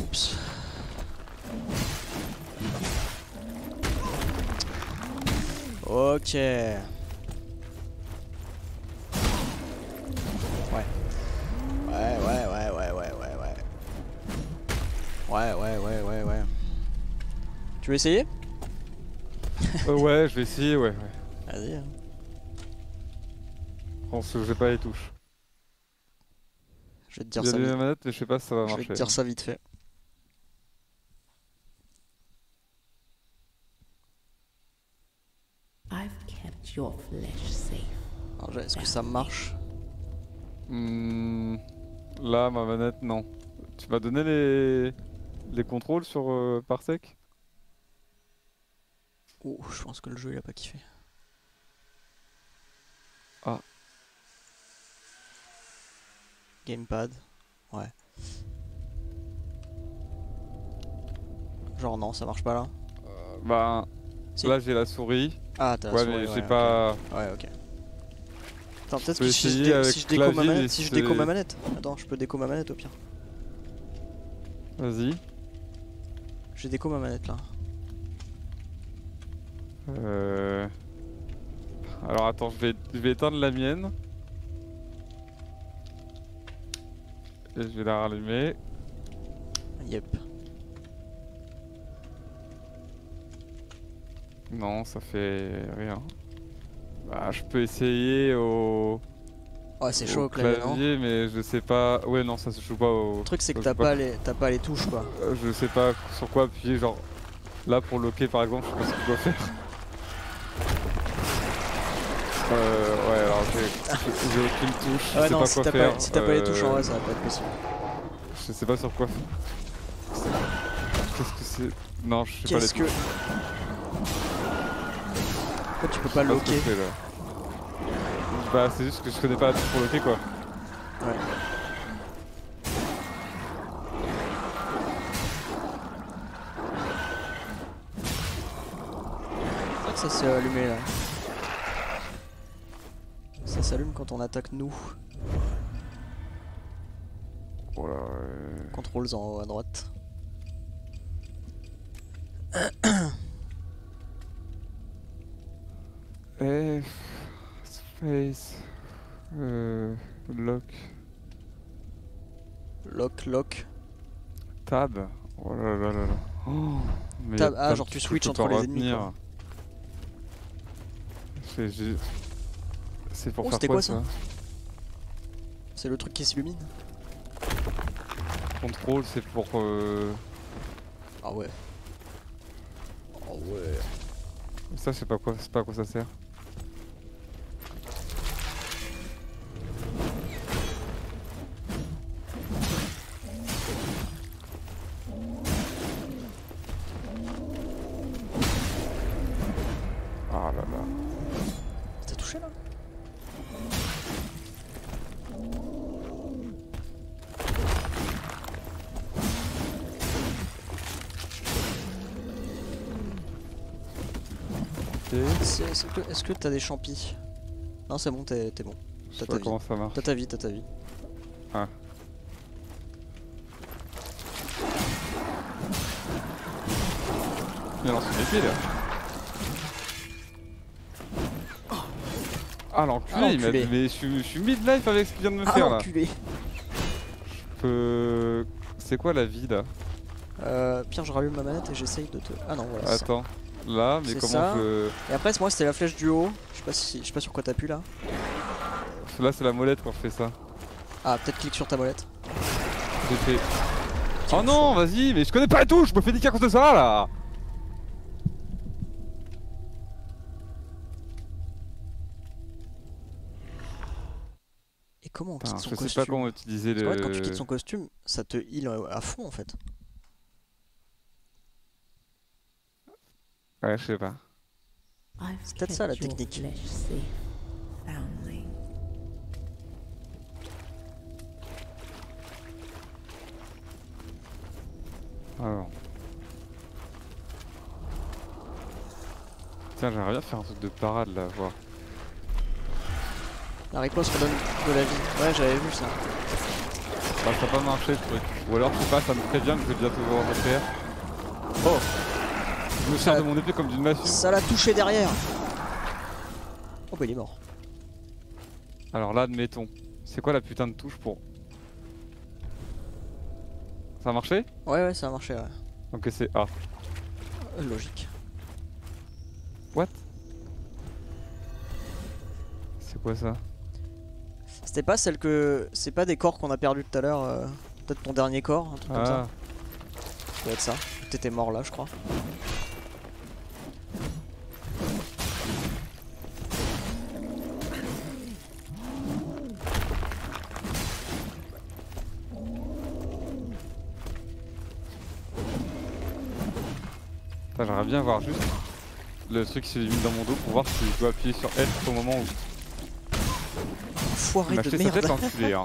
Oups. Ok. Ouais. Ouais. Tu veux essayer? Ouais, je vais essayer, ouais. Vas-y. Hein. On se fait pas les touches. Je vais te dire ça. Il y a des manettes, mais je sais pas si ça va marcher. Je vais te dire ça vite fait. Alors, est-ce que ça marche? Là, ma manette, non. Tu m'as donné les contrôles sur Parsec? Oh, je pense que le jeu il a pas kiffé. Ah. Gamepad. Ouais. Genre non, ça marche pas là. Bah si. Là j'ai la souris. Ah t'as la souris. Mais ouais, j'ai pas. Ouais ok. Attends, peut-être que si je déco ma manette. Si je déco ma manette. Attends, je peux déco ma manette au pire. Vas-y. J'ai déco ma manette là. Alors attends, je vais éteindre la mienne. Et je vais la rallumer. Yep. Non, ça fait rien. Bah, je peux essayer au... Ouais, c'est chaud au clavier, mais je sais pas... Ouais, non, ça se joue pas au... Le truc, c'est que t'as pas les touches, quoi. Je sais pas sur quoi appuyer, genre... Là, pour loquer, par exemple, je sais pas ce que je dois faire. Ouais, alors j'ai aucune touche, je sais pas quoi faire. Si t'as pas les touches en vrai, ça va pas être possible. Je sais pas sur quoi. Qu'est-ce que c'est? Non, je sais pas les touches. Pourquoi tu peux pas loquer? Bah, c'est juste que je connais pas la touche pour loquer, quoi. Ouais. Ça s'est allumé là. Ça s'allume quand on attaque nous. Voilà. Contrôles en haut à droite. Space. Lock. Lock. Tab. Oh là là là là. Oh, tab. Ah, genre tu switches entre les ennemis. C'est pour faire quoi ça? C'est le truc qui s'illumine. Contrôle, c'est pour... Ah ouais. Ah ouais. Ça, je sais pas quoi, c'est pas à quoi ça sert. Est-ce que t'as des champis? Non, c'est bon, t'es bon. T'as ta vie. Comment ça marche. T'as ta vie. Ah. Il a lancé des pieds là. Ah l'enculé, mais je suis mid-life avec ce qu'il vient de me faire là. Enculé. Je peux... C'est quoi la vie là? Pierre, je rallume ma manette et j'essaye de te... Ah non, voilà. Attends. Là, mais comment ça. Et après, moi, c'était la flèche du haut. Je sais pas sur quoi t'appuies là. là c'est la molette quand je fais ça. Ah, peut-être clique sur ta molette. Fait... Oh non, vas-y, mais je connais pas les touches, je me fais des cas contre ça là. Et comment on quitte son costume? Je sais pas comment utiliser le... Quand tu quittes son costume, ça te heal à fond en fait. Ouais, je sais pas. C'est peut-être ça la technique. Alors. Tiens, j'aimerais bien faire un truc de parade là, voir. La riposte redonne de la vie. Ouais, j'avais vu ça. Bah, ça n'a pas marché le truc. Ou alors, je sais pas, ça me prévient que je vais bientôt voir le faire. Oh! Je me sers de mon épée comme d'une massue. Ça l'a touché derrière. Oh, bah, il est mort. Alors là, admettons. C'est quoi la putain de touche pour. Ça a marché? Ouais, ouais, ça a marché, ouais. Ok, c'est A. Logique. What? C'est quoi ça? C'était pas celle que. C'est pas des corps qu'on a perdu tout à l'heure. Peut-être ton dernier corps, un truc comme ça. Ça doit être ça. T'étais mort là, je crois. J'aimerais bien voir juste le truc qui s'illumine dans mon dos pour voir si je dois appuyer sur F au moment où. Enfoiré de merde. Sa tête enculée, hein.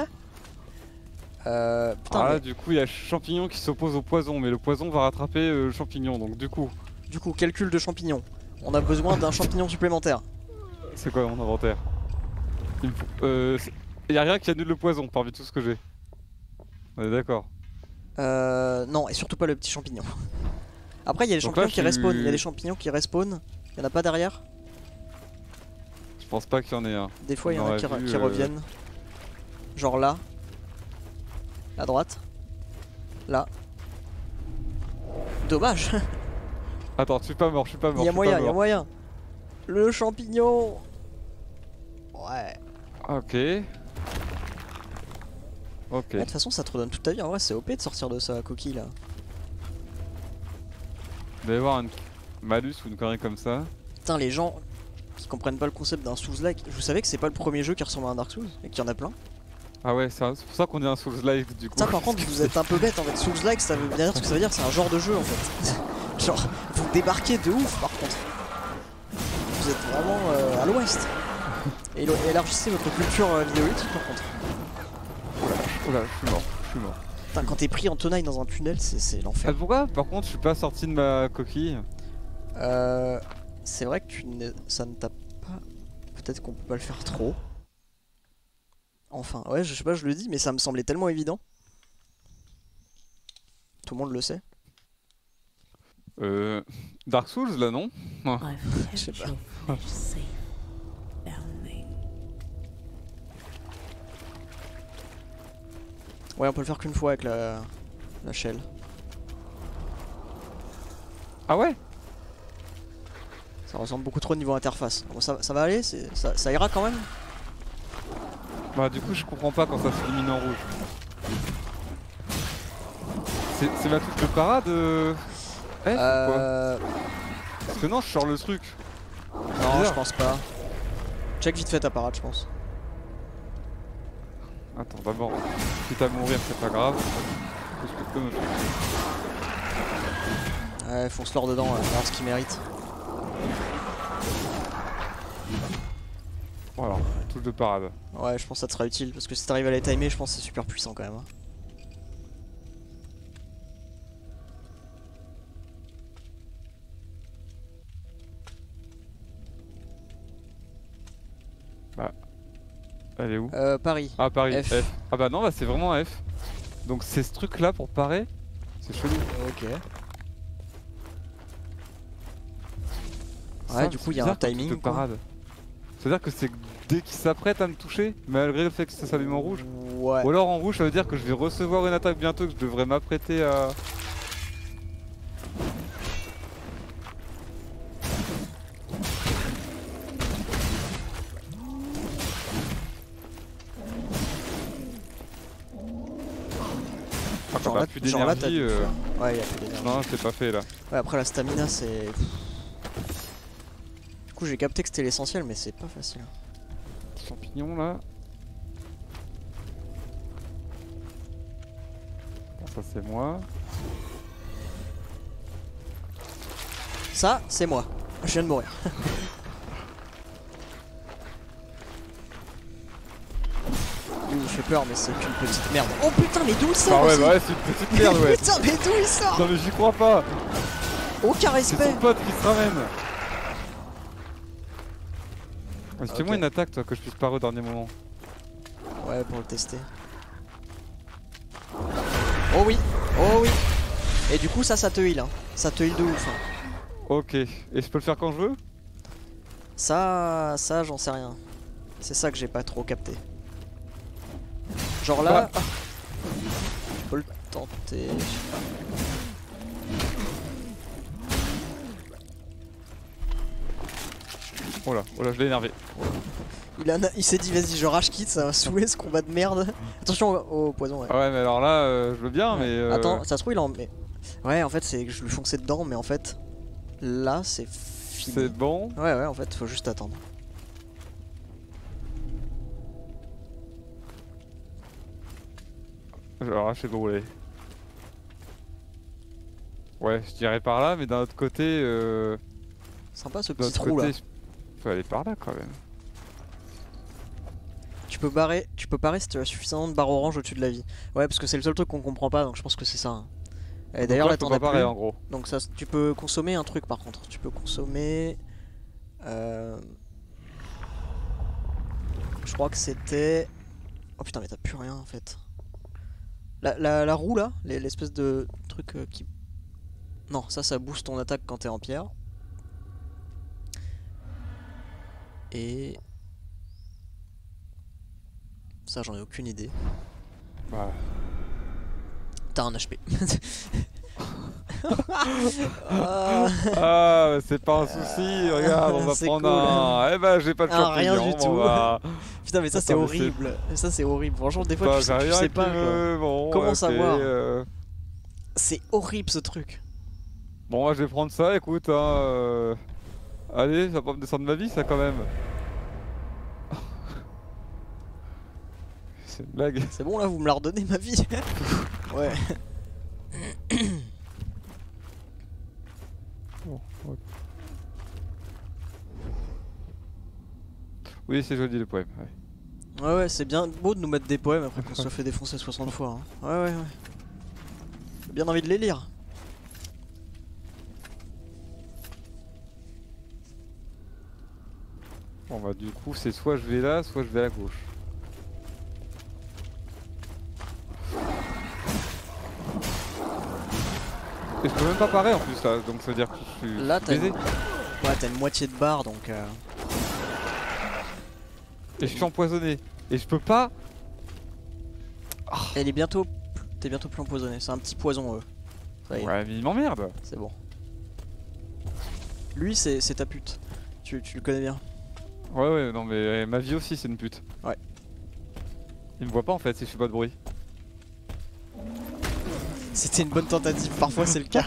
Putain, là, du coup, il y a champignon qui s'oppose au poison, mais le poison va rattraper le champignon, donc du coup. Du coup, calcul de champignon. On a besoin d'un champignon supplémentaire. C'est quoi mon inventaire? Il me faut... y a rien qui annule le poison parmi tout ce que j'ai. On est d'accord? Non, et surtout pas le petit champignon. Après, il y a des champignons qui respawnent. Il y a des champignons qui respawnent. Il y en a pas derrière? Je pense pas qu'il y en ait un. Des fois, il y en a qui reviennent. Genre là. À droite. Là. Dommage. Attends, je suis pas mort, je suis pas mort. Il y a moyen, il y a moyen. Le champignon. Ouais. Ok. Ok. De toute façon, ça te redonne toute ta vie. En vrai, c'est OP de sortir de sa coquille là. Il doit y avoir un malus ou une connerie comme ça. Putain, les gens qui comprennent pas le concept d'un Souls-like, vous savez que c'est pas le premier jeu qui ressemble à un Dark Souls et qu'il y en a plein. Ah ouais, c'est pour ça qu'on est un Souls-like du coup. Putain, par contre, vous êtes un peu bête en fait. Souls-like, ça veut bien dire ce que ça veut dire, c'est un genre de jeu en fait. Genre, vous débarquez de ouf par contre. Vous êtes vraiment à l'ouest. Et élargissez votre culture vidéoludique par contre. Oh là, je suis mort, je suis mort. Putain, quand t'es pris en tenaille dans un tunnel, c'est l'enfer. Ah, pourquoi? Par contre, je suis pas sorti de ma coquille. C'est vrai que ça ne tape pas. Peut-être qu'on peut pas le faire trop. Enfin, ouais, je sais pas, je le dis, mais ça me semblait tellement évident. Tout le monde le sait. Dark Souls, là, non? Je sais pas. Ouais, on peut le faire qu'une fois avec la shell. Ah ouais? Ça ressemble beaucoup trop au niveau interface. Bon, ça va aller, ça ira quand même. Bah du coup je comprends pas quand ça s'élimine en rouge. C'est ma touche de parade F ou quoi? Parce que non, je sors le truc. Non, je pense pas. Check vite fait ta parade, je pense. Attends, d'abord, quitte à mourir, c'est pas grave. Ouais, fonce leur dedans, regarde ce qu'ils méritent. Voilà, touche de parade. Ouais, je pense que ça te sera utile parce que si t'arrives à les timer, je pense que c'est super puissant quand même. Elle est où? Paris. Ah, Paris, F. F. Ah bah non, bah c'est vraiment un F. Donc c'est ce truc là pour parer. C'est chelou. Ok. Ouais, du coup il y a un timing. C'est-à-dire que c'est dès qu'il s'apprête à me toucher, malgré le fait que ça s'allume en rouge. Ouais. Ou alors en rouge, ça veut dire que je vais recevoir une attaque bientôt, que je devrais m'apprêter à... Genre là, t'as du... Ouais, il a plus d'énergie. Non, c'est pas fait là. Ouais, après la stamina, c'est... Du coup, j'ai capté que c'était l'essentiel, mais c'est pas facile. Champignon là. Bon, ça, c'est moi. Ça, c'est moi. Je viens de mourir. Il fait peur, mais c'est qu'une petite merde. Oh putain, mais d'où il sort? Ah ouais, bah ouais, c'est une petite merde, ouais. Putain, mais d'où il sort? Non, mais j'y crois pas. Aucun respect. C'est ton pote qui se ramène. Ah, c'était moi une attaque, toi, que je puisse parer au dernier moment. Ouais, pour le tester. Oh oui, oh oui. Et du coup, ça te heal, hein. Ça te heal de ouf. Hein. Ok, et je peux le faire quand je veux? Ça, j'en sais rien. C'est ça que j'ai pas trop capté. Genre là, ah. Je peux le tenter. Oh là, je l'ai énervé. Il s'est dit, vas-y, je rage quitte, ça va saouler ce combat de merde. Attention au poison. Ouais, mais alors là, je veux bien, ouais. Mais. Attends, ça se trouve, il en met. Ouais, en fait, c'est que je lui fonçais dedans, mais en fait, là, c'est fini. C'est bon? Ouais, en fait, faut juste attendre. Alors, je sais pas où aller. Ouais, je dirais par là, mais d'un autre côté. Sympa ce petit trou là. Je peux aller par là quand même. Tu peux parer si tu as suffisamment de barres orange au-dessus de la vie. Ouais, parce que c'est le seul truc qu'on comprend pas, donc je pense que c'est ça. Hein. Et d'ailleurs, là, t'en as plus. En gros. Donc, ça, tu peux consommer un truc par contre. Tu peux consommer. Je crois que c'était. Oh putain, mais t'as plus rien en fait. La roue là, l'espèce de truc qui... Non, ça booste ton attaque quand t'es en pierre. Et... Ça, j'en ai aucune idée. Voilà. T'as un HP. Ah, c'est pas un souci, regarde, on va prendre cool, un... Eh ben, j'ai pas le champignon, rien du tout. Va... Putain, mais ça c'est horrible. Ça c'est horrible. Franchement, des fois, tu sais pas bon, comment savoir. C'est horrible ce truc. Bon, ouais, je vais prendre ça, écoute. Hein, Allez, ça va pas me descendre ma vie, ça quand même. C'est une blague. C'est bon, là, vous me la redonnez, ma vie. Ouais. Oh, okay. Oui, c'est joli le poème. Ouais, ouais, c'est bien beau de nous mettre des poèmes après qu'on se fait défoncer 60 fois. Hein. Ouais. J'ai bien envie de les lire. Bon, bah, du coup, c'est soit je vais là, soit je vais à gauche. Et je peux même pas parer en plus là, donc ça veut dire que je suis là, baisé. Ouais, t'as une moitié de barre donc... Et je suis empoisonné. Et je peux pas... Oh. Elle est bientôt... T'es bientôt plus empoisonné, c'est un petit poison ça y est. Ouais mais il m'emmerde. C'est bon. Lui c'est ta pute. Tu le connais bien. Ouais, non mais ma vie aussi c'est une pute. Ouais. Il me voit pas en fait si je fais pas de bruit. C'était une bonne tentative, parfois c'est le cas.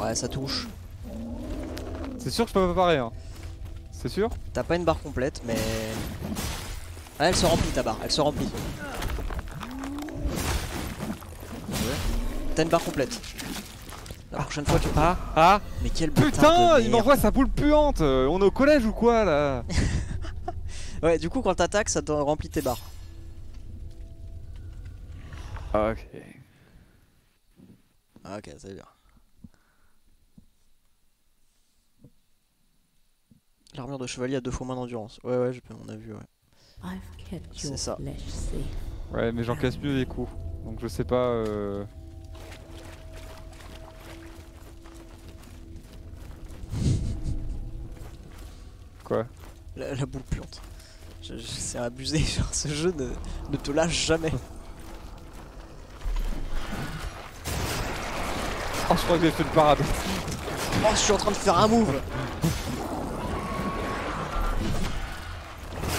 Ouais, ça touche. C'est sûr que je peux pas parer, hein. C'est sûr? T'as pas une barre complète, mais... Ah, elle se remplit ta barre, elle se remplit. T'as une barre complète. La prochaine fois tu peux... Ah. Mais quel bâtard de merde. Putain, il m'envoie sa boule puante. On est au collège ou quoi, là? Ouais, du coup, quand t'attaques, ça te remplit tes barres. Ok, c'est bien. L'armure de chevalier a 2 fois moins d'endurance. Ouais, on a vu, ouais. C'est ça. Ouais, mais j'en casse mieux les coups. Donc je sais pas... Quoi? La boule puante. C'est abusé, genre ce jeu ne te lâche jamais. Oh, je crois que j'ai fait une parade. Oh, je suis en train de faire un move.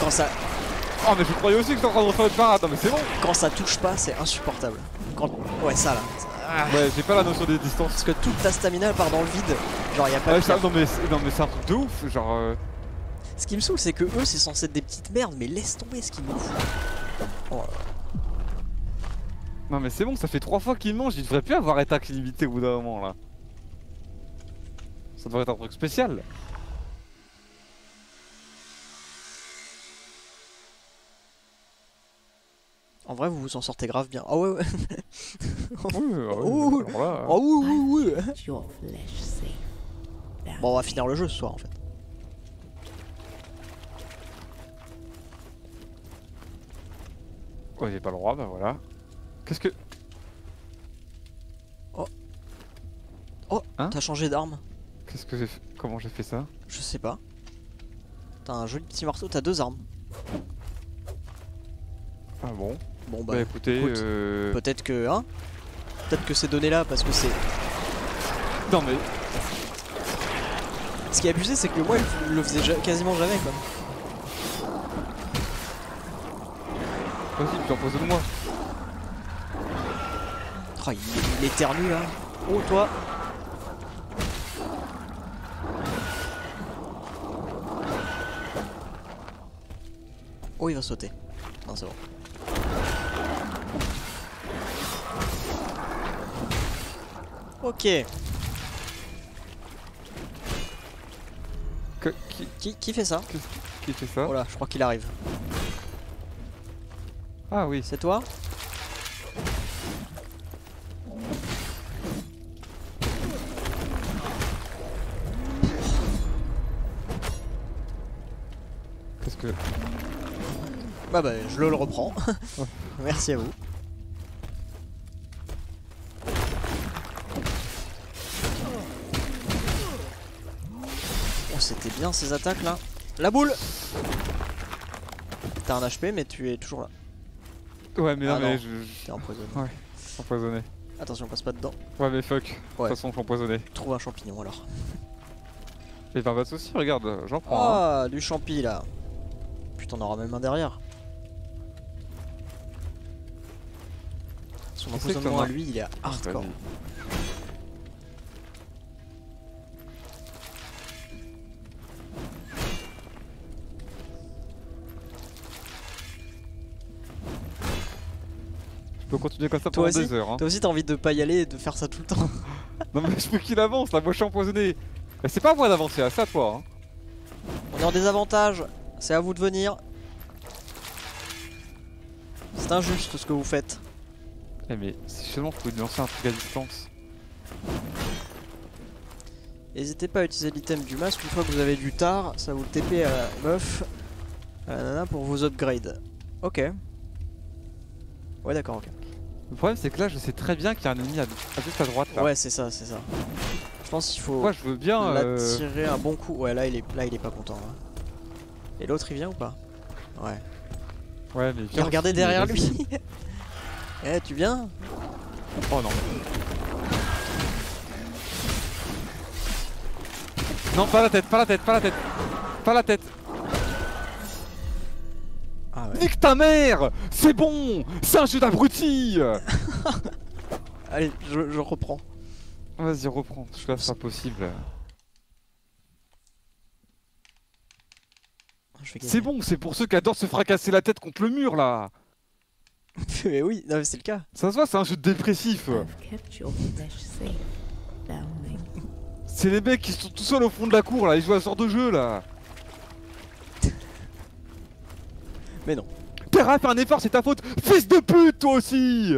Quand ça... Oh mais je croyais aussi que j'étais en train de refaire une parade, non mais c'est bon. Quand ça touche pas, c'est insupportable. Quand... Ouais, ça là. Ouais, j'ai pas la notion des distances. Parce que toute ta stamina part dans le vide. Genre y'a pas de... Ouais, non mais c'est un truc de ouf, genre... Ce qui me saoule, c'est que eux, c'est censé être des petites merdes, mais laisse tomber ce qu'ils mangent. Oh. Non mais c'est bon, ça fait 3 fois qu'ils mangent, ils devraient plus avoir attaque illimitée au bout d'un moment là. Ça devrait être un truc spécial. En vrai, vous vous en sortez grave bien. Ah oh, ouais, ouais. Oh, oh, oui, oui. Bon, on va finir le jeu ce soir en fait. Ouais, j'ai pas le droit, bah voilà. Qu'est-ce que... Oh. Oh, hein? T'as changé d'arme. Qu'est-ce que j'ai fait? Comment j'ai fait ça? Je sais pas. T'as un joli petit marteau, t'as 2 armes. Ah bon? Bon bah écoutez... Peut-être que... Hein? Peut-être que ces données-là, parce que c'est... Non mais... Ce qui est abusé, c'est que moi, je le faisais quasiment jamais, quoi. Vas-y, empoisonne-moi. Oh, il éternue, hein. Oh, toi. Oh, il va sauter. Non, c'est bon. Ok. Qui fait ça? Qui fait ça? Oh là, je crois qu'il arrive. Ah oui. C'est toi? Qu'est-ce que... Bah je le reprends. Merci à vous. Oh, c'était bien ces attaques là. La boule! T'as un HP mais tu es toujours là. Ouais mais ah non mais je... T'es empoisonné. Ouais, empoisonné. Attention, on passe pas dedans. Ouais mais fuck, ouais. De toute façon je suis empoisonné. Trouve un champignon alors. Et ben pas de soucis, regarde, j'en prends. Ah, hein. Du champi là. Putain, on aura même un derrière. Son empoisonnement à lui, il est hardcore. Je peux continuer comme ça pendant 2 heures. Hein. Toi aussi t'as envie de pas y aller et de faire ça tout le temps. Non mais je veux qu'il avance là, moi je suis empoisonné. C'est pas à moi d'avancer, c'est à toi. Hein. On est en désavantage, c'est à vous de venir. C'est injuste ce que vous faites. Eh mais si seulement vous pouvez lancer un truc à distance. N'hésitez pas à utiliser l'item du masque une fois que vous avez du tar, ça vous le TP à la meuf, à la nana pour vos upgrades. Ok. Ouais d'accord, ok. Le problème c'est que là je sais très bien qu'il y a un ennemi à juste à droite là. Ouais c'est ça, c'est ça. Je pense qu'il faut l'attirer un bon coup. Ouais là il est pas content là. Et l'autre il vient ou pas? Ouais. Ouais mais viens. Regardez derrière lui. Eh tu viens? Oh non. Non pas la tête, pas la tête, pas la tête. Pas la tête. Ah ouais. Nique ta mère! C'est bon! C'est un jeu d'abruti! Allez, je reprends. Vas-y, reprends. Je pense que c'est impossible. C'est bon, c'est pour ceux qui adorent se fracasser la tête contre le mur là! Mais oui, non mais c'est le cas. Ça se voit, c'est un jeu dépressif. C'est les mecs qui sont tout seuls au fond de la cour là, ils jouent à ce genre de jeu là! Mais non. Terra, fais un effort, c'est ta faute. Fils de pute, toi aussi.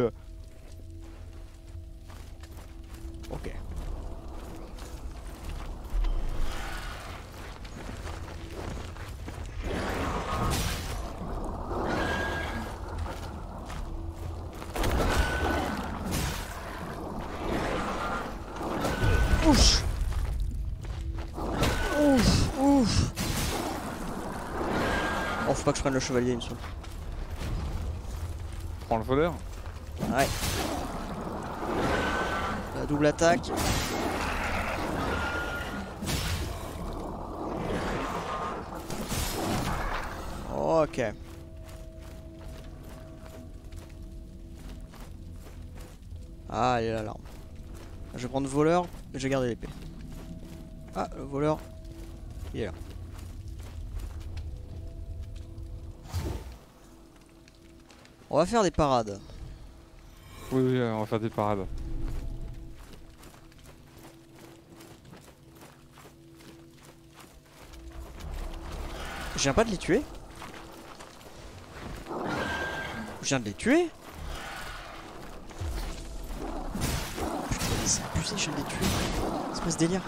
Ok. Ouch. Ouf, ouf. Oh, faut pas que je prenne le chevalier, il me semble. Prends le voleur. Ouais. La double attaque. Ok. Ah, il y a l'alarme. Je vais prendre voleur et je vais garder l'épée. Ah, le voleur, il est là. On va faire des parades. Oui, oui, on va faire des parades. Je viens pas de les tuer. Je viens de les tuer. Putain, c'est abusé, je viens de les tuer. C'est quoi ce délire?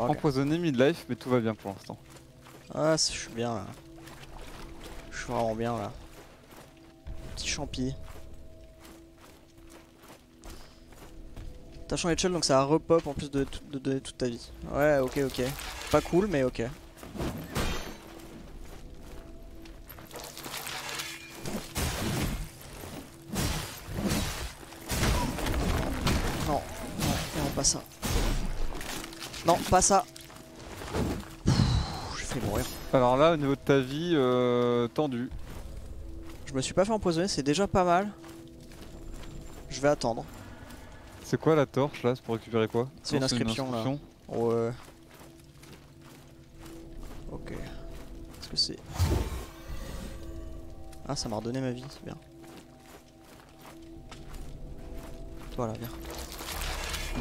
Empoisonné midlife, mais tout va bien pour l'instant. Ah, je suis bien là. Je suis vraiment bien là. Petit champi. T'as changé de shell donc ça repop en plus de donner toute ta vie. Ouais, ok, ok. Pas cool, mais ok. Non, non, non, pas ça. Non, pas ça. J'ai fait mourir. Alors là, au niveau de ta vie, tendu. Je me suis pas fait empoisonner, c'est déjà pas mal. Je vais attendre. C'est quoi la torche là? C'est pour récupérer quoi? C'est une inscription là. Ouais. Ok. Est-ce que c'est... Ah, ça m'a redonné ma vie, c'est bien. Voilà, viens.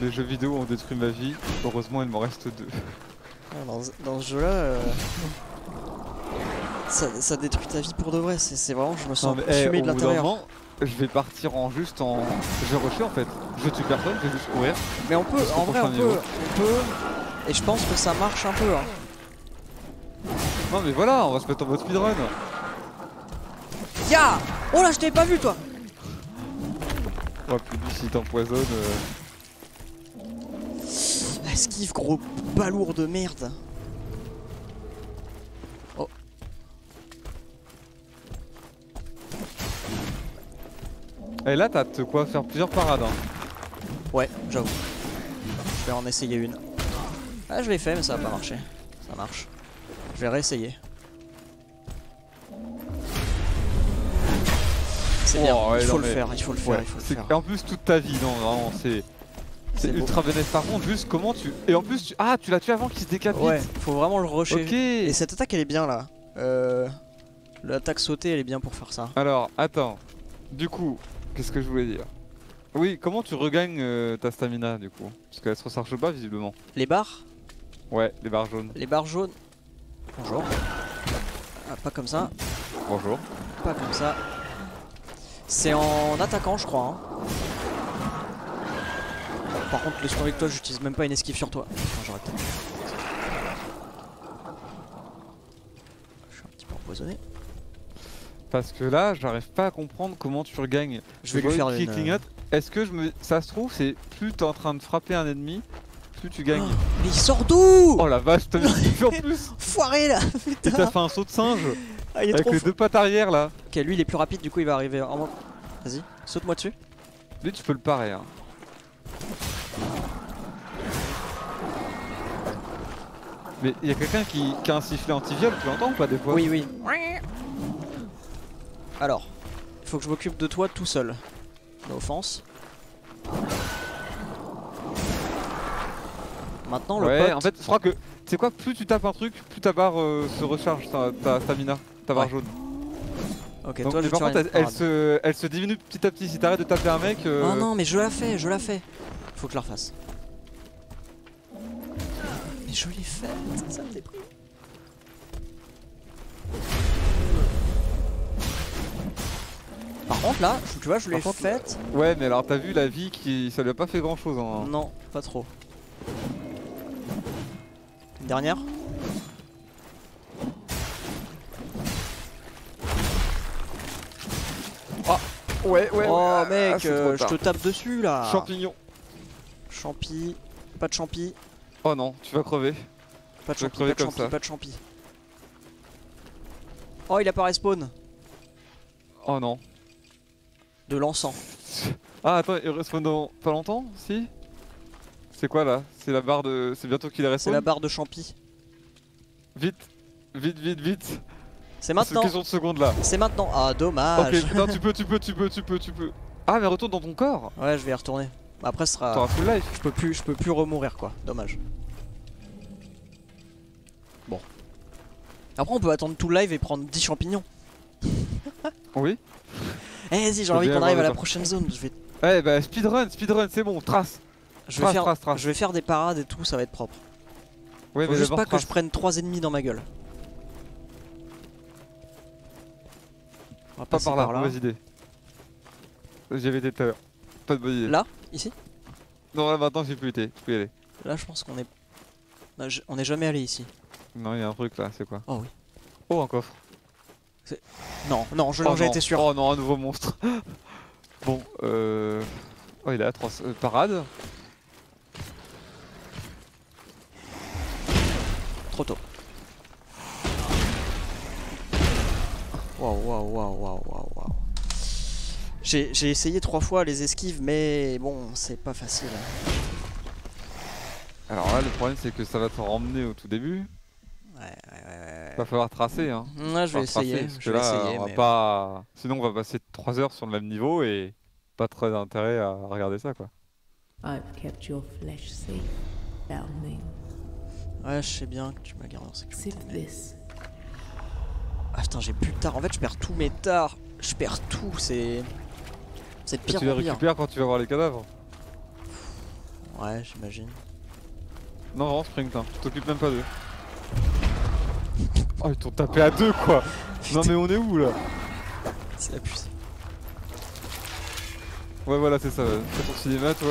Les jeux vidéo ont détruit ma vie, heureusement il m'en reste deux. Dans ce jeu là, ça détruit ta vie pour de vrai, c'est vraiment, je me sens consumé de l'intérieur. Je vais partir en juste en... Je vais rusher en fait, je tue personne, je vais juste courir. Mais on peut, en vrai on peut, et je pense que ça marche un peu. Hein. Non mais voilà, on va se mettre en mode speedrun. Ya yeah. Oh là, je t'avais pas vu toi. Ouais, plus du si t'empoisonne... Esquive, gros balourd de merde. Oh. Et là t'as de quoi faire plusieurs parades hein. Ouais, j'avoue. Je vais en essayer une. Ah, je l'ai fait mais ça a pas marché. Ça marche. Je vais réessayer. C'est bien, oh, ouais, il faut le faire, il faut le faire, ouais, il faut le faire. Et en plus toute ta vie, non vraiment c'est... C'est ultra bénéfique par contre, juste comment tu... Et en plus tu... Ah, tu l'as tué avant qu'il se décapite. Ouais, faut vraiment le rusher. Ok. Et cette attaque elle est bien là. L'attaque sautée elle est bien pour faire ça. Alors, attends. Du coup, qu'est-ce que je voulais dire? Oui, comment tu regagnes ta stamina du coup? Parce qu'elle se recharge pas visiblement. Les barres? Ouais, les barres jaunes. Les barres jaunes. Bonjour. Ah, pas comme ça. Bonjour. Pas comme ça. C'est en attaquant je crois hein. Par contre, le soin avec toi, j'utilise même pas une esquive sur toi. Enfin, j'aurais peut-être. Je suis un petit peu empoisonné. Parce que là, j'arrive pas à comprendre comment tu regagnes. Je vais lui faire une... clignote. Est-ce que je me... Ça se trouve, c'est plus t'es en train de frapper un ennemi, plus tu gagnes. Oh, mais il sort d'où? Oh la vache, t'as mis en plus. Foiré là. Putain. Et t'as fait un saut de singe. Ah, il est avec trop les deux pattes arrière là. Ok, lui il est plus rapide, du coup il va arriver en... Vas-y, saute-moi dessus. Lui, tu peux le parer. Hein. Mais y'a quelqu'un qui a un sifflet anti-viol, tu l'entends ou pas des fois? Oui, oui. Alors, il faut que je m'occupe de toi tout seul. No offense. Maintenant le pote... en fait je crois que... Tu sais quoi, plus tu tapes un truc, plus ta barre se recharge, ta stamina, ta barre jaune. Ok, donc, toi je elle se diminue petit à petit, si t'arrêtes de taper un mec... Oh non mais je la fais. Faut que je la refasse. Mais je l'ai faite, ça me déprime. Par contre là, tu vois, je l'ai faite. Ouais, mais alors t'as vu la vie qui... ça lui a pas fait grand chose hein. Non, pas trop. Une dernière. Ah ouais, ouais. Oh mec, ah, je te tape dessus là. Champignon. Champi, pas de champi. Oh non, tu vas crever. Pas de champi, pas de champi, pas de champi. Oh, il a pas respawn. Oh non. De l'encens. Ah attends, il respawn dans pas longtemps, si? C'est quoi là? C'est la barre de... C'est bientôt qu'il respawn? C'est la barre de champi. Vite, vite, vite, vite. C'est maintenant. C'est une question de seconde là. C'est maintenant. Ah dommage. Ok putain, tu peux. Ah mais retourne dans ton corps. Ouais je vais y retourner. Après ce sera... T'auras full life. Je peux plus remourir quoi, dommage. Bon. Après on peut attendre tout le live et prendre 10 champignons. Oui. Eh vas-y, j'ai envie qu'on arrive à la prochaine zone, je vais... Ouais bah speedrun c'est bon, trace. Je vais faire des parades et tout, ça va être propre. Ouais, faut mais juste pas que je prenne 3 ennemis dans ma gueule. On va pas par là, mauvaise idée. J'avais été tout à l'heure, pas de bonne idée. Là? Ici? Non là maintenant j'ai plus été, je peux y aller. Là je pense qu'on est... Non, on est jamais allé ici. Non il y a un truc là, c'est quoi? Oh oui. Oh un coffre. Non, non, j'ai été sûr. Oh non, un nouveau monstre. Bon, oh, il est atroce. Parade. Trop tôt. Waouh. J'ai essayé 3 fois les esquives, mais bon, c'est pas facile. Alors là, le problème, c'est que ça va te remmener au tout début. Ouais. Va falloir tracer hein. Ouais, je vais essayer, mais... pas... Sinon on va passer 3 heures sur le même niveau et pas très d'intérêt à regarder ça quoi. Ouais je sais bien que tu m'as gardé en sécurité mais... Ah putain j'ai plus de tard, en fait je perds tous mes tards. Je perds tout, c'est pire. Tu les récupères quand tu vas voir les cadavres. Ouais j'imagine. Non vraiment Spring, tu t'occupes même pas d'eux. Oh ils t'ont tapé à 2 quoi. Non mais on est où là? C'est la puce. Ouais voilà c'est ça, fais ton cinéma toi.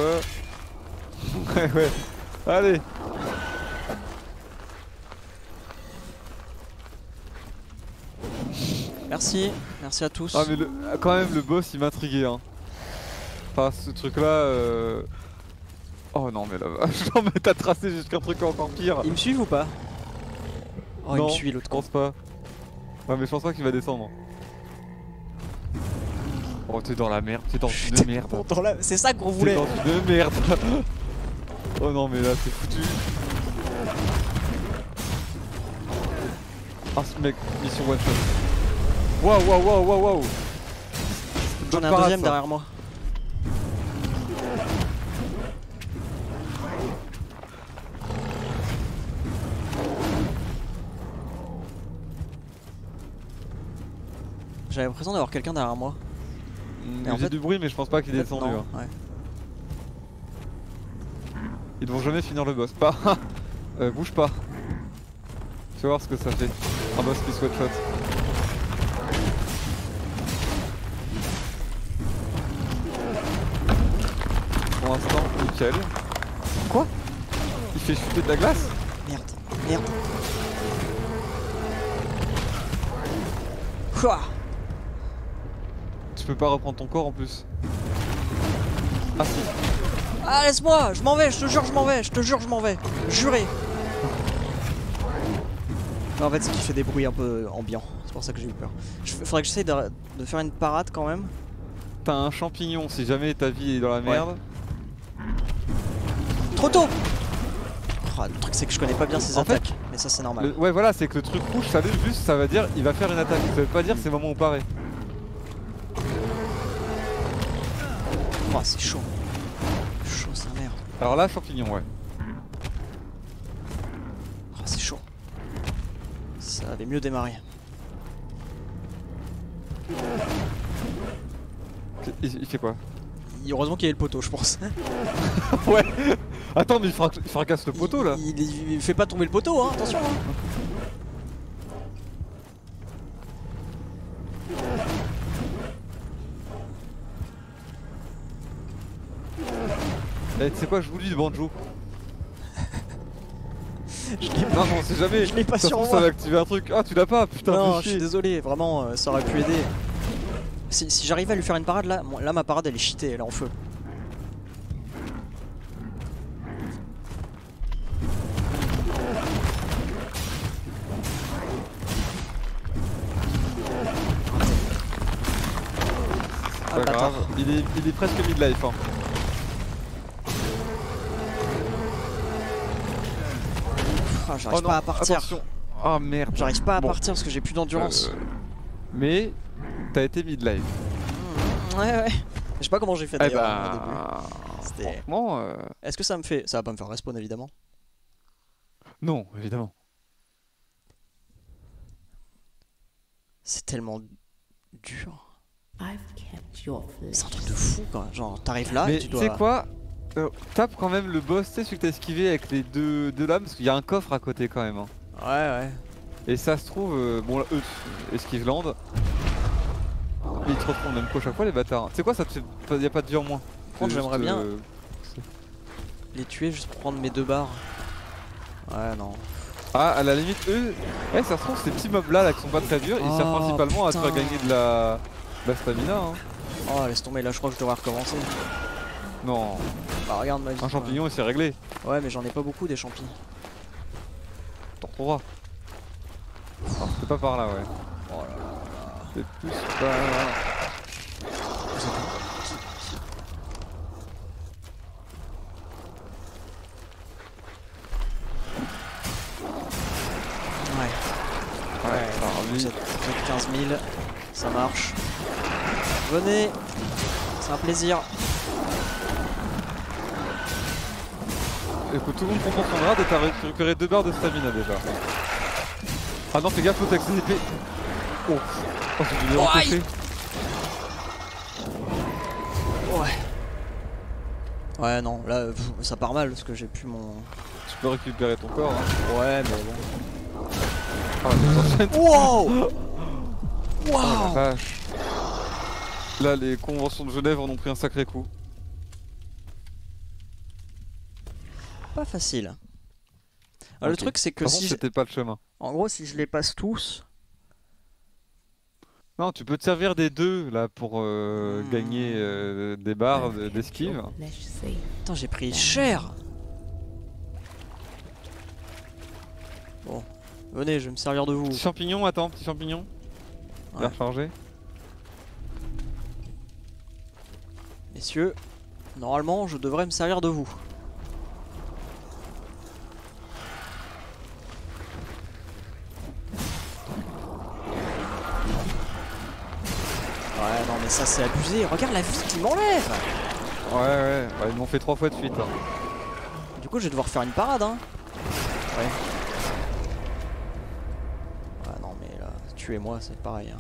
Ouais. Allez. Merci, merci à tous. Ah mais le... quand même le boss il m'intriguait hein. Enfin ce truc là Oh non mais là genre mais t'as tracé jusqu'à un truc encore pire. Ils me suivent ou pas? Oh non, il me suit l'autre con. Je pense pas. Ouais mais je pense pas qu'il va descendre. Oh t'es dans la merde, t'es dans une merde. C'est ça qu'on voulait. T'es dans une merde. Oh non mais là c'est foutu. Ah ce mec, mission one shot. Waouh. J'en ai un deuxième derrière moi. J'avais l'impression d'avoir quelqu'un derrière moi. J'ai en fait, du bruit mais je pense pas qu'il est descendu. Non, hein. Ouais. Ils vont jamais finir le boss. Pas bouge pas. Tu vas voir ce que ça fait. Un boss qui sweat shot. Pour l'instant, nickel. Quoi? Il fait chuter de la glace? Merde. Quoi? Tu peux pas reprendre ton corps en plus. Ah si. Ah laisse-moi, je m'en vais, je te jure je m'en vais. Juré. Non, en fait c'est qu'il fait des bruits un peu ambiants, c'est pour ça que j'ai eu peur. Faudrait que j'essaye de faire une parade quand même. T'as un champignon si jamais ta vie est dans la merde. Ouais. Trop tôt. Oh, le truc c'est que je connais pas bien ses attaques, mais ça c'est normal. Ouais voilà, c'est que le truc rouge ça veut juste, ça veut dire il va faire une attaque, ça veut pas dire c'est le moment où parer. Oh, c'est chaud. Chaud, sa merde. Alors là, champignon, ouais. Oh, c'est chaud. Ça avait mieux démarrer. Il fait quoi? Heureusement qu'il y a le poteau, je pense. Ouais. Attends, mais il fracasse le poteau là. Il fait pas tomber le poteau, hein, attention. Hein. Eh, tu sais quoi, je vous dis de banjo. Non, c'est jamais. Je l'ai pas sur moi. Ça va activer un truc. Ah, tu l'as pas, putain. Non, je suis désolé, vraiment, ça aurait pu aider. Si j'arrivais à lui faire une parade là, bon, là ma parade elle est cheatée, elle est en feu. pas grave. Il est presque mid-life. Hein. Oh, j'arrive pas à partir. Attention. Oh merde. J'arrive pas à partir parce que j'ai plus d'endurance. Mais t'as été mid-life. Ouais. Je sais pas comment j'ai fait d'ailleurs au début. Franchement... Est-ce que ça me fait... Ça va pas me faire respawn évidemment. Non, évidemment. C'est tellement dur. C'est un truc de fou quand même. Genre t'arrives là et tu dois... Mais tu sais quoi, tape quand même le boss, tu sais celui que t'as esquivé avec les deux lames, parce qu'il y a un coffre à côté quand même. Hein. Ouais. Et ça se trouve, bon là, eux esquive land. Mais ils te retrouvent même pas chaque fois les bâtards. C'est quoi ça te fait... Y'a pas de vie en moins. J'aimerais bien les tuer juste pour prendre mes deux barres. Ouais non. Ah à la limite eux, ça se trouve ces petits mobs là qui sont pas très durs, ils servent principalement à te faire gagner de la stamina hein. Oh laisse tomber, là je crois que je devrais recommencer. Non. Bah regarde ma vie. Un champignon et c'est réglé. Ouais mais j'en ai pas beaucoup des champignons. T'en trouveras. C'est pas par là ouais. Oh là là. C'est plus pas... Ouais, vous êtes 15 000, ça marche. Venez, c'est un plaisir. Écoute, tout le monde comprend son grade et t'as récupéré deux barres de stamina déjà. Ah non, fais gaffe, faut t'accéder l'épée. Oh. Oh, ouais non là ça part mal parce que j'ai plus mon... Tu peux récupérer ton corps hein. Ouais mais bon... Wow. Là les conventions de Genève en ont pris un sacré coup. Pas facile. Alors, le truc c'est que si c'était pas le chemin. En gros si je les passe tous... Non, tu peux te servir des deux là pour gagner des barres d'esquive. Putain, j'ai pris cher. Bon, venez, je vais me servir de vous. Petit champignon, attends, petit champignon. Ouais. L'air chargé. Messieurs, normalement, je devrais me servir de vous. Ouais non mais ça c'est abusé, regarde la vie qui m'enlève. Ouais, ils m'ont fait 3 fois de suite hein. Du coup je vais devoir faire une parade hein. Ouais non mais là, tuez-moi c'est pareil hein.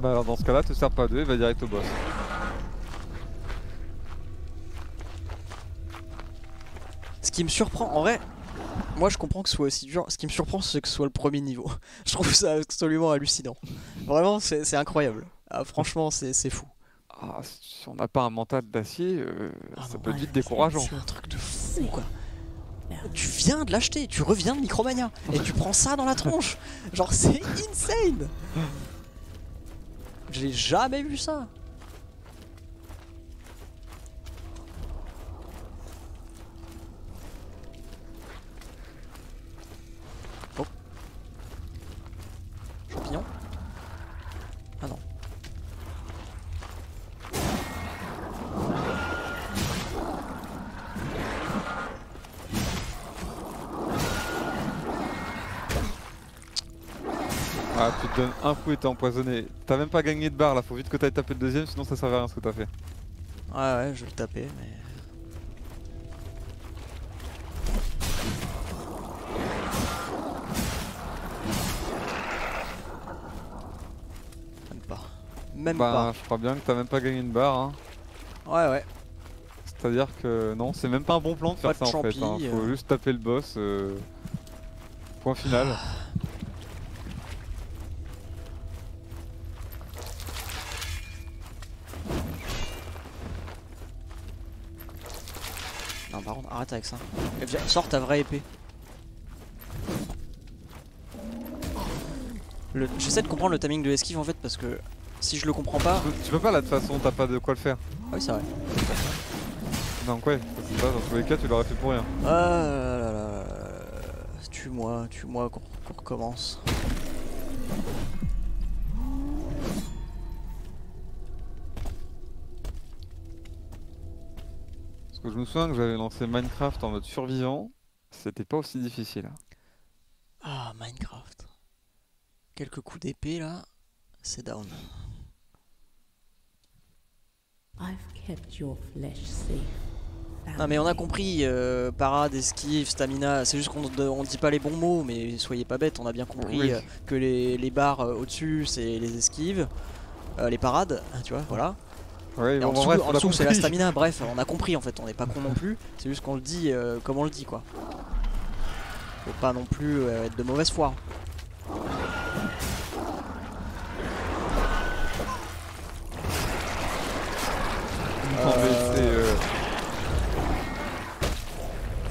Bah alors dans ce cas là te sers pas d'eux, va direct au boss. Ce qui me surprend en vrai, moi je comprends que ce soit aussi dur, ce qui me surprend c'est que ce soit le premier niveau. Je trouve ça absolument hallucinant. Vraiment c'est incroyable. Ah, franchement c'est fou. Ah, si on n'a pas un mental d'acier, ça peut être vite décourageant. C'est un truc de fou quoi. Tu viens de l'acheter, tu reviens de Micromania et tu prends ça dans la tronche. Genre c'est insane. J'ai jamais vu ça. Champignon. Ah non. Ah tu te donnes un coup et t'es empoisonné. T'as même pas gagné de barre là, faut vite que t'ailles taper le deuxième sinon ça servait à rien ce que t'as fait. Ouais je vais le taper mais... Même pas. Je crois bien que t'as même pas gagné une barre. Hein. Ouais. C'est-à-dire que non, c'est même pas un bon plan de faire ça en fait. Hein. Faut juste taper le boss. Point final. Non, par contre, arrête avec ça. Sors ta vraie épée. J'essaie de comprendre le timing de l'esquive en fait parce que. Si je le comprends pas... Tu peux pas là de toute façon, t'as pas de quoi le faire. Ah oui c'est vrai. Donc ouais, c'est pas, dans tous les cas tu l'aurais fait pour rien. Ah là là... Tue-moi qu'on recommence. Parce que je me souviens que j'avais lancé Minecraft en mode survivant, c'était pas aussi difficile. Ah, Minecraft. Quelques coups d'épée là, c'est down. Non mais on a compris, parade, esquive, stamina, c'est juste qu'on ne dit pas les bons mots, mais soyez pas bêtes, on a bien compris oui. Que les barres au-dessus c'est les esquives, les parades, tu vois, voilà. Ouais, bon, en dessous c'est la stamina, bref, on a compris en fait, on n'est pas con non plus, c'est juste qu'on le dit comme on le dit quoi. Faut pas non plus être de mauvaise foi.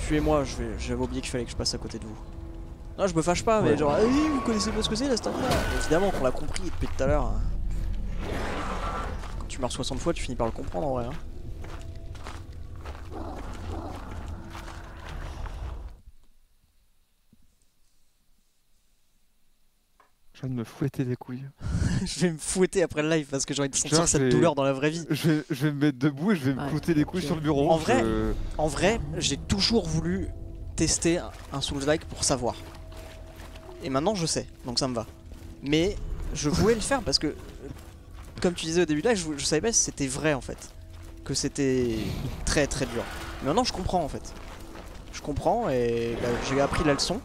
Tuez-moi, j'avais oublié qu'il fallait que je passe à côté de vous. Non, je me fâche pas, mais ouais, genre, ah, oui, vous connaissez pas ce que c'est la stamina. Évidemment qu'on l'a compris depuis tout à l'heure. Quand tu meurs 60 fois, tu finis par le comprendre en vrai. Hein. Je viens de me fouetter les couilles. Je vais me fouetter après le live parce que j'ai envie de sentir cette douleur dans la vraie vie. Je vais me mettre debout et je vais me fouetter les couilles sur le bureau. En vrai, j'ai toujours voulu tester un Souls-like pour savoir. Et maintenant je sais, donc ça me va. Mais je voulais le faire parce que, comme tu disais au début de live, je savais pas si c'était vrai en fait. Que c'était très très dur. Mais maintenant je comprends en fait. Je comprends et bah, j'ai appris la leçon.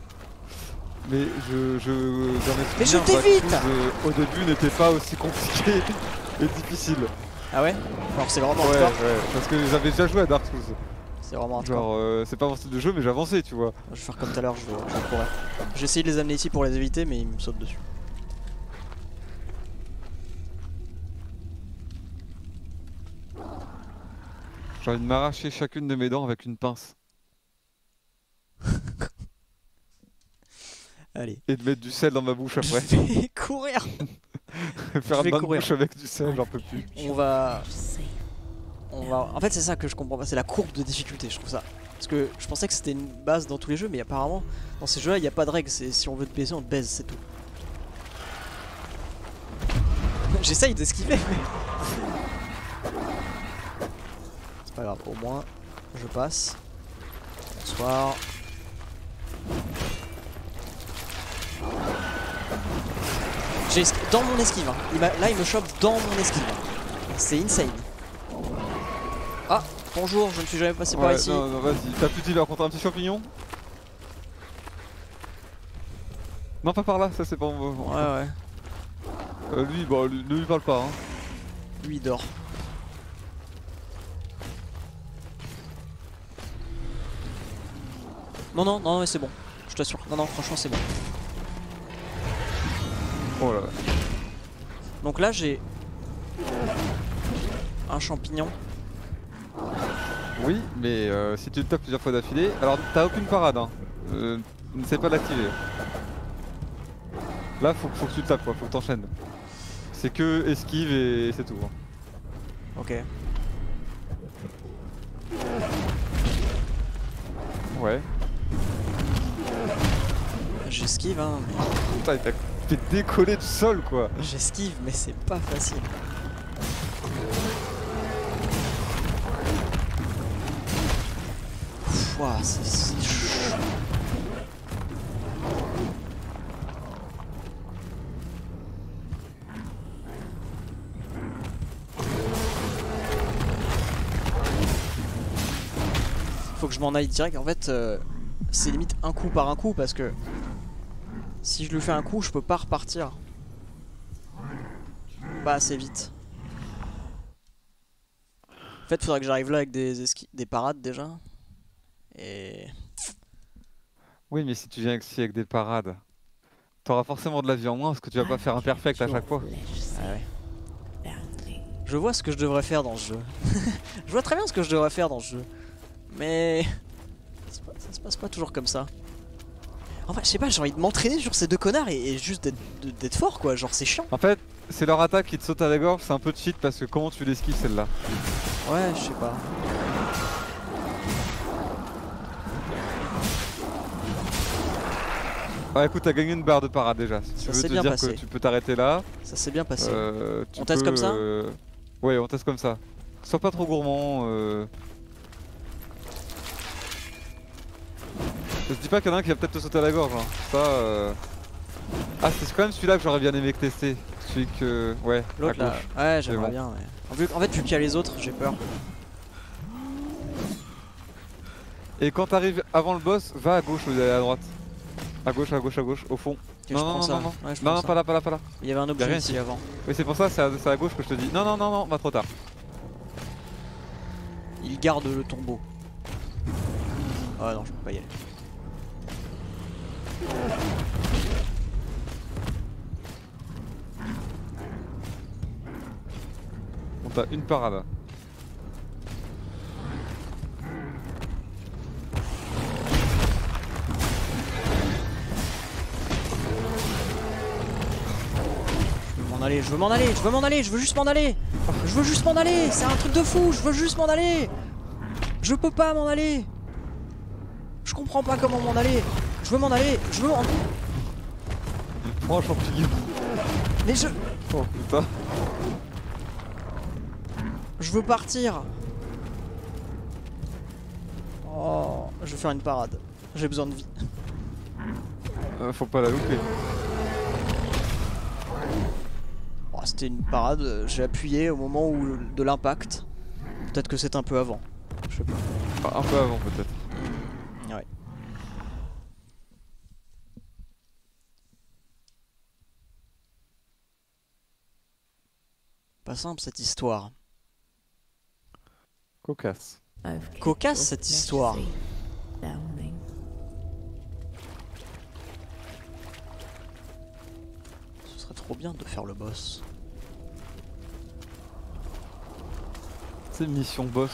Mais je t'évite. Au début n'était pas aussi compliqué et difficile. Ah ouais? Alors c'est vraiment hardcore. Ouais, parce que j'avais déjà joué à Dark Souls. C'est vraiment hardcore. Genre c'est pas mon style de jeu mais j'avançais tu vois. Je vais faire comme tout à l'heure, je vais courir. J'ai essayé de les amener ici pour les éviter mais ils me sautent dessus. J'ai envie de m'arracher chacune de mes dents avec une pince. Allez. Et de mettre du sel dans ma bouche après. Je vais courir. Faire une bouche avec du sel, j'en peux plus. On va... En fait c'est ça que je comprends pas, c'est la courbe de difficulté je trouve ça. Parce que je pensais que c'était une base dans tous les jeux mais apparemment dans ces jeux là il n'y a pas de règle. Si on veut te baiser on te baise, c'est tout. J'essaye d'esquiver mais... C'est pas grave, au moins je passe. Bonsoir. Dans mon esquive, hein. Là il me chope dans mon esquive. C'est insane. Ah, bonjour, je ne suis jamais passé par ici. Non, vas-y, t'as plus d'idée contre un petit champignon? Non, pas par là, ça c'est pas mon moment. Ouais. Lui, bon, ne lui parle pas. Hein. Lui il dort. Non, mais c'est bon. Je t'assure. Non, franchement c'est bon. Oh là là. Donc là j'ai un champignon. Oui mais si tu le tapes plusieurs fois d'affilée, alors t'as aucune parade hein, ne sais pas l'activer. Là faut que tu le tapes quoi, faut que t'enchaînes. C'est que esquive et c'est tout. Hein. Ok. Ouais. J'esquive hein. Putain mais... T'es décollé du sol quoi. J'esquive mais c'est pas facile. Wow, c'est chaud. Faut que je m'en aille direct en fait c'est limite un coup par un coup parce que si je lui fais un coup, je peux pas repartir. Pas assez vite. En fait, faudrait que j'arrive là avec des parades déjà. Et... Oui, mais si tu viens ici avec des parades, t'auras forcément de la vie en moins parce que tu vas pas faire un perfect à chaque fois. Ah ouais. Je vois ce que je devrais faire dans ce jeu. Je vois très bien ce que je devrais faire dans ce jeu. Mais... ça se passe pas toujours comme ça. En fait, je sais pas, j'ai envie de m'entraîner sur ces deux connards et juste d'être fort quoi, genre c'est chiant. En fait, c'est leur attaque qui te saute à la gorge, c'est un peu de cheat parce que comment tu l'esquives celle-là? Ouais, je sais pas. Ah écoute, t'as gagné une barre de parade déjà, si tu veux te dire que tu peux t'arrêter là. Ça s'est bien passé. On teste comme ça ? Ouais, on teste comme ça. Sois pas trop gourmand. Je te dis pas qu'il y en a un qui va peut-être te sauter à la gorge, hein. Ça, ah, c'est quand même celui-là que j'aurais bien aimé tester. Celui que... Ouais, l'autre là. Ouais, j'aimerais bien. Ouais. En fait, vu qu'il y a les autres, j'ai peur. Et quand t'arrives avant le boss, va à gauche ou à droite. À gauche, au fond. Okay, non, ouais, non, pas là. Il y avait un objet ici avant. Oui, c'est pour ça, c'est à gauche que je te dis. Non, va trop tard. Il garde le tombeau. Ah non, je peux pas y aller. On t'a une parade. Je veux m'en aller, je veux juste m'en aller. C'est un truc de fou, je veux juste m'en aller. Je peux pas m'en aller. Je comprends pas comment m'en aller. Je veux m'en aller. Il prend un champignon. Mais je... Oh putain. Je veux partir. Oh, je vais faire une parade. J'ai besoin de vie. Faut pas la louper. C'était une parade, j'ai appuyé au moment où de l'impact. Peut-être que c'est un peu avant. Je sais pas. Ah, un peu avant peut-être. Ouais. Pas simple cette histoire. Cocasse. Cocasse cette histoire. Ce serait trop bien de faire le boss. C'est mission boss,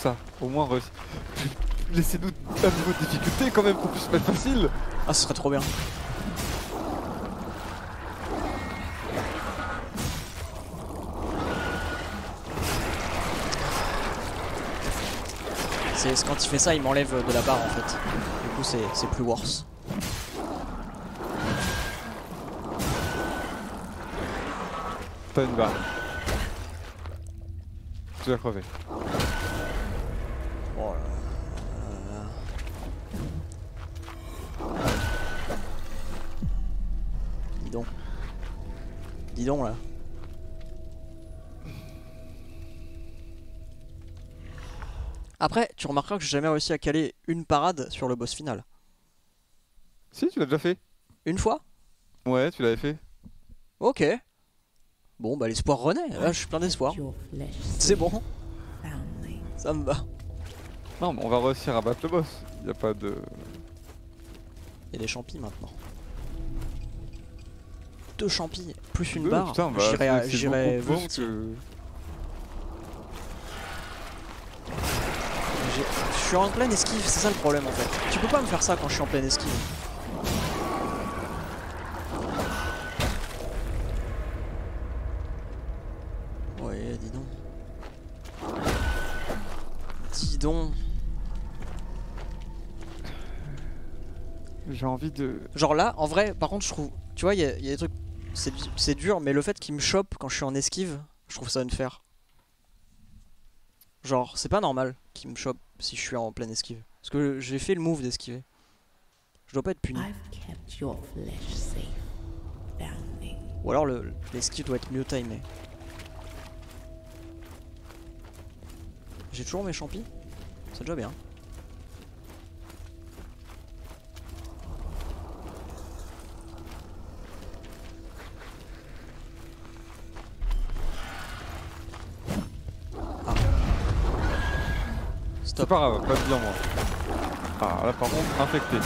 ça, au moins réussir. Laissez-nous un niveau de difficulté quand même qu'on puisse mettre facile. Ah, ce serait trop bien. C'est quand il fait ça, il m'enlève de la barre en fait. Du coup, c'est plus worse. Pas une barre. Tu vas crever. Oh là là. Dis donc là. Après, tu remarqueras que j'ai jamais réussi à caler une parade sur le boss final. Si, tu l'as déjà fait. Une fois? Ouais, tu l'avais fait. Ok. Bon bah l'espoir renaît, là je suis plein d'espoir. C'est bon. Ça me va. Non mais on va réussir à battre le boss. Y'a pas de... Y'a des champis maintenant. 2 champis, plus une barre. Putain, bah, j'irai volontiers. Que... Je suis en pleine esquive, c'est ça le problème en fait. Tu peux pas me faire ça quand je suis en pleine esquive. J'ai envie de... Genre là, en vrai, par contre, je trouve... Tu vois, il y a des trucs... C'est dur, mais le fait qu'il me chope quand je suis en esquive, je trouve ça unfair. Genre, c'est pas normal qu'il me chope si je suis en pleine esquive. Parce que j'ai fait le move d'esquiver. Je dois pas être puni. Ou alors l'esquive doit être mieux timée. J'ai toujours mes champis. C'est déjà bien. Ah. C'est pas grave, pas de bien moi. Ah là par contre, infecté.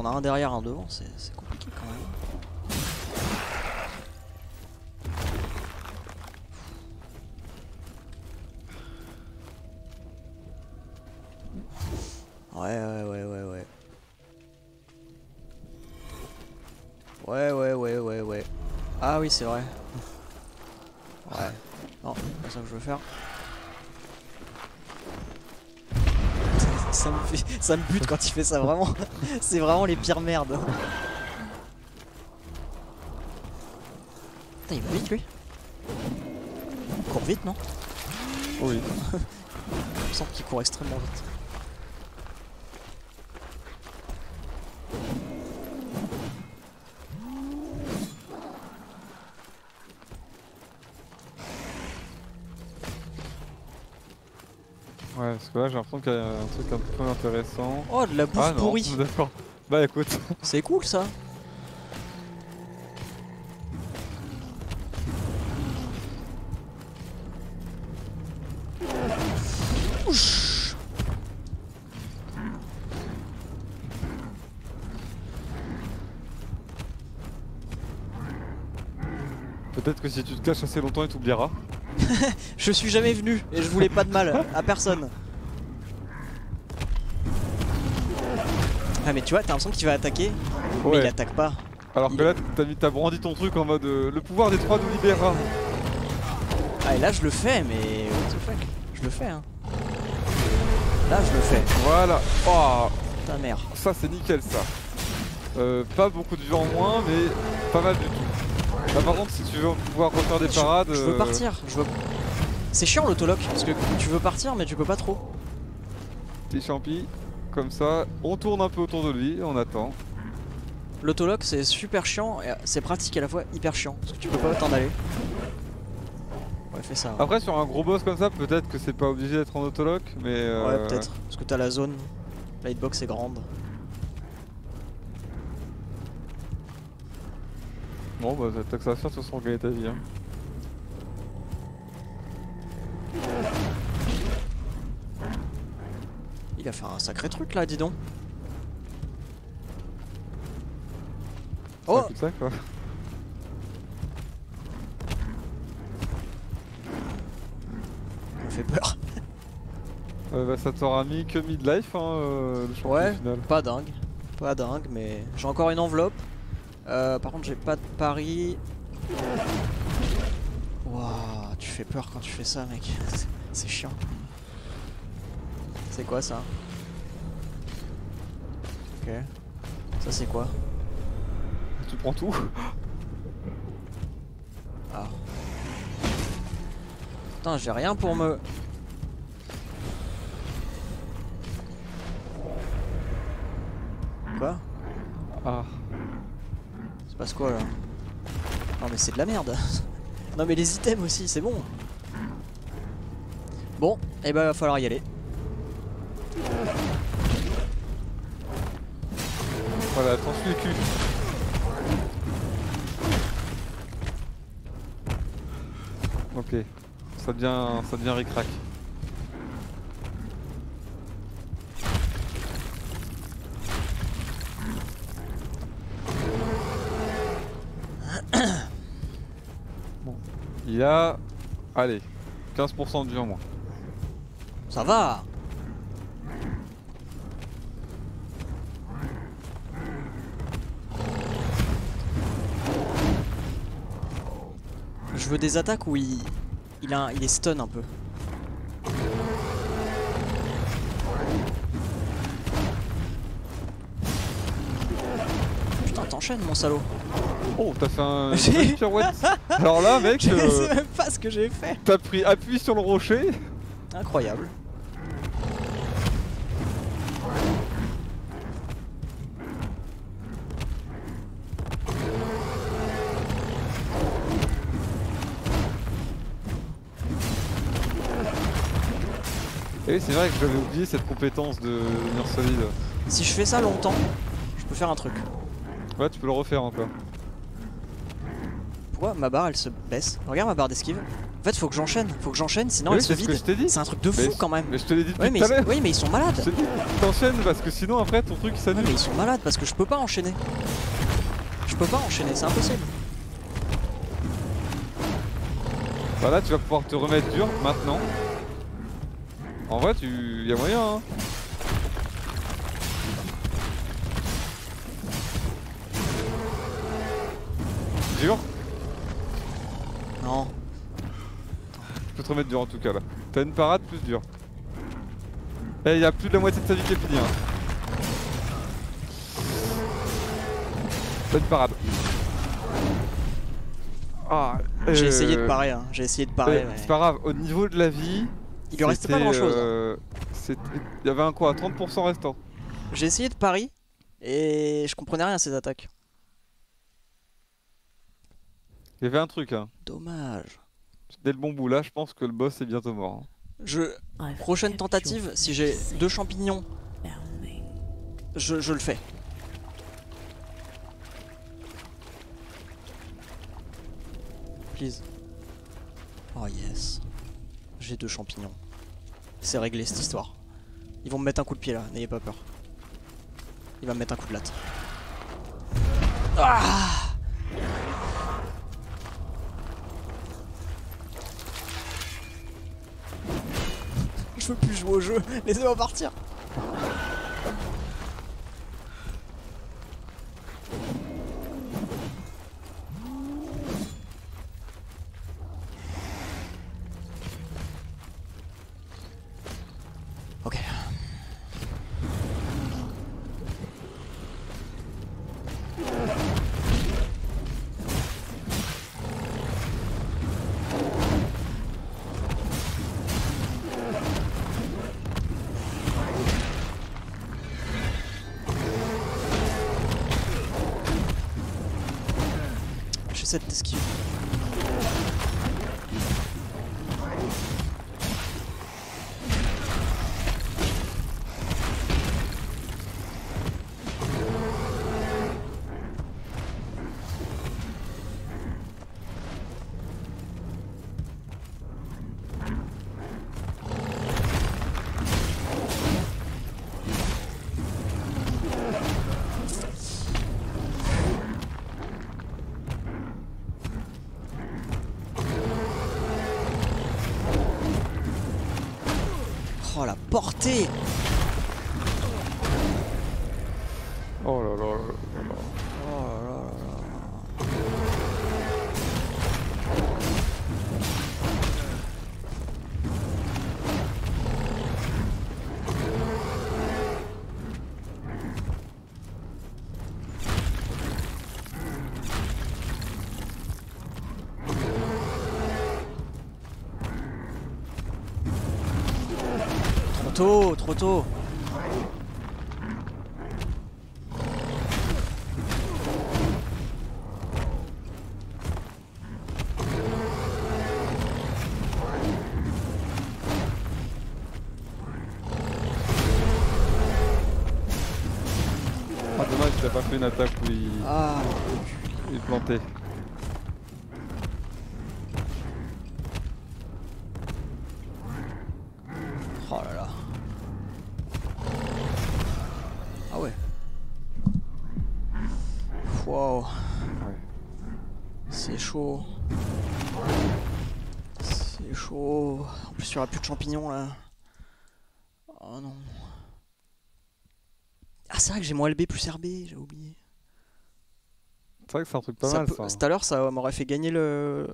On a un derrière, un devant, c'est compliqué quand même. Ouais. Ah oui, c'est vrai. Ouais. Non, c'est pas ça que je veux faire. Ça me bute quand il fait ça, vraiment. C'est vraiment les pires merdes. Putain, il va vite lui. Il court vite, non? Oui. Il me semble qu'il court extrêmement vite. Ouais, parce que là j'ai l'impression qu'il y a un truc un peu intéressant. Oh, de la bouffe pourrie. D'accord. Bah écoute. C'est cool ça. Peut-être que si tu te caches assez longtemps, il t'oubliera. Je suis jamais venu et je voulais pas de mal à personne. Ah, mais tu vois, t'as l'impression qu'il va attaquer, mais il attaque pas. Alors que là, t'as brandi ton truc en mode le pouvoir des trois nous libérera. Ah, et là, je le fais, mais what the fuck. Je le fais, hein. Là, je le fais. Voilà. Oh. Ta mère. Ça, c'est nickel, ça. Pas beaucoup de vie en moins, mais pas mal du tout. Bah par contre si tu veux pouvoir refaire des parades... Je veux partir, c'est chiant l'autolock parce que tu veux partir mais tu peux pas trop. Petit champi, comme ça, on tourne un peu autour de lui, on attend. L'autolock c'est super chiant, c'est pratique à la fois hyper chiant parce que tu peux pas t'en aller. Ouais, fais ça. Ouais. Après sur un gros boss comme ça peut-être que c'est pas obligé d'être en autolock mais... Ouais peut-être, parce que t'as la zone, la hitbox est grande. Bon bah t'as que ça à faire, tu vas regagner ta vie hein. Il a fait un sacré truc là, dis donc. Oh ça, quoi. Ça me fait peur. Bah ça t'aura mis que midlife hein, le champion final. Pas dingue, pas dingue mais j'ai encore une enveloppe. Par contre j'ai pas de pari. Wouah, tu fais peur quand tu fais ça mec. C'est chiant. C'est quoi ça? Ok. Ça c'est quoi? Tu prends tout? Ah. Putain j'ai rien pour me... Quoi? Ah. Passe quoi là? Non mais c'est de la merde. Non mais les items aussi c'est bon. Bon et bah va falloir y aller. Voilà attention le cul. Ok ça devient ric-rac. Il a, allez, 15% de vie en moins. Ça va. Je veux des attaques où il est stun un peu. Putain t'enchaînes mon salaud. Oh t'as fait un pirouette. Alors là mec je sais même pas ce que j'ai fait. T'as pris appui sur le rocher. Incroyable. Et c'est vrai que j'avais oublié cette compétence de devenir solide. Si je fais ça longtemps, je peux faire un truc. Ouais tu peux le refaire encore. Pourquoi ma barre elle se baisse? Regarde ma barre d'esquive. En fait faut que j'enchaîne sinon elle se vide. C'est un truc de fou quand même. Mais je te l'ai dit depuis tout à l'heure. Oui mais ils sont malades. T'enchaînes parce que sinon après ton truc s'annule. Mais ils sont malades parce que je peux pas enchaîner. Je peux pas enchaîner, c'est impossible. Bah là tu vas pouvoir te remettre dur maintenant. En vrai y a moyen hein. Dur? Non. Tu peux te remettre dur en tout cas là. T'as une parade plus dure. Et il y a plus de la moitié de sa vie qui est finie. Bonne parade. Ah, j'ai essayé de parer, hein. Mais... c'est pas grave, au niveau de la vie... il lui restait pas grand chose. Il y avait un quoi, 30% restant. J'ai essayé de parier et je comprenais rien à ses attaques. Il y avait un truc, hein. Dommage. Dès le bon bout, là, je pense que le boss est bientôt mort. Prochaine tentative, si j'ai 2 champignons, je le fais. Please. Oh yes. J'ai 2 champignons. C'est réglé cette histoire. Ils vont me mettre un coup de pied là, n'ayez pas peur. Il va me mettre un coup de latte. Ah, je veux plus jouer au jeu, laissez-moi partir. Ok. J'essaie de t'esquiver. Oh la portée! Oh là là là là là. Oh là là trop tôt. Ah dommage, il a pas fait une attaque où il est planté. Oh là là. Ah ouais. Wow. C'est chaud. C'est chaud. En plus il n'y aura plus de champignons là. Oh non. Ah c'est vrai que j'ai moins LB plus RB, j'ai oublié. C'est vrai que c'est un truc pas mal ça. Tout à l'heure ça m'aurait fait gagner le...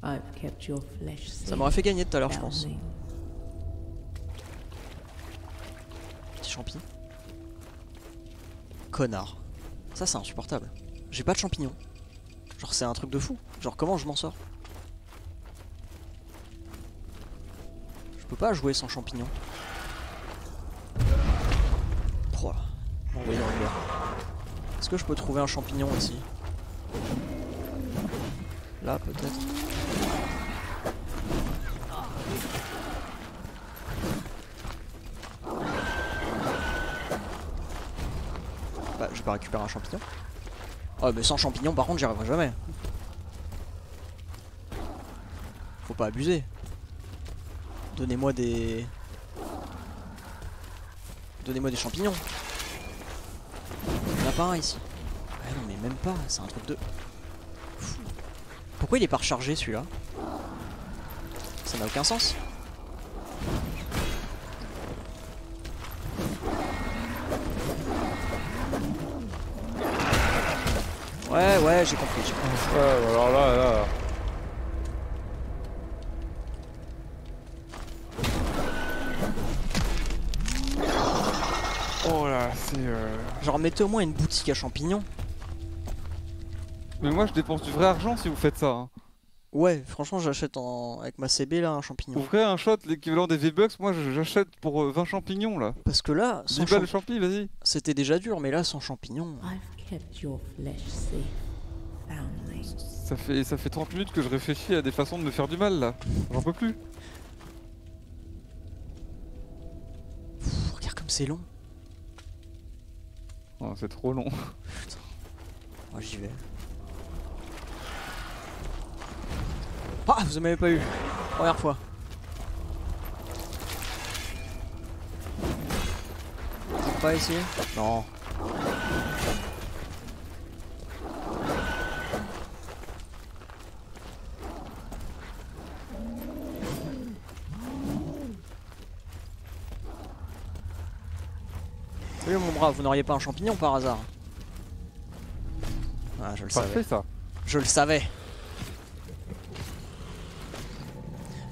ça m'aurait fait gagner tout à l'heure je pense. Petit champi. Connard. Ça c'est insupportable. J'ai pas de champignons. Genre c'est un truc de fou. Genre comment je m'en sors? Je peux pas jouer sans champignons. Oh, m'envoyer dans le mur. Est-ce que je peux trouver un champignon ici? Là peut-être. Je peux récupérer un champignon. Oh mais sans champignon par contre j'y arriverai jamais. Faut pas abuser. Donnez-moi des... donnez-moi des champignons. Il y en a pas un ici. Ah non mais même pas, c'est un truc de... pourquoi il est pas rechargé celui-là? Ça n'a aucun sens. Ouais, ouais, j'ai compris. Ouais, alors là, là. Genre mettez au moins une boutique à champignons. Mais moi je dépense du vrai argent si vous faites ça hein. Ouais franchement j'achète en... avec ma CB là un champignon. Ouvrez un shot l'équivalent des V-Bucks, moi j'achète pour 20 champignons là. Parce que là sans champignons vas-y. C'était déjà dur mais là sans champignons. Ça fait 30 minutes que je réfléchis à des façons de me faire du mal là. J'en peux plus. Pff, regarde comme c'est long. Oh, c'est trop long. Putain. Moi j'y vais. Ah, vous m'avez pas eu. Première fois. On pas essayer. Non. Oui mon brave, vous n'auriez pas un champignon par hasard? Ah je le savais ça. Je le savais.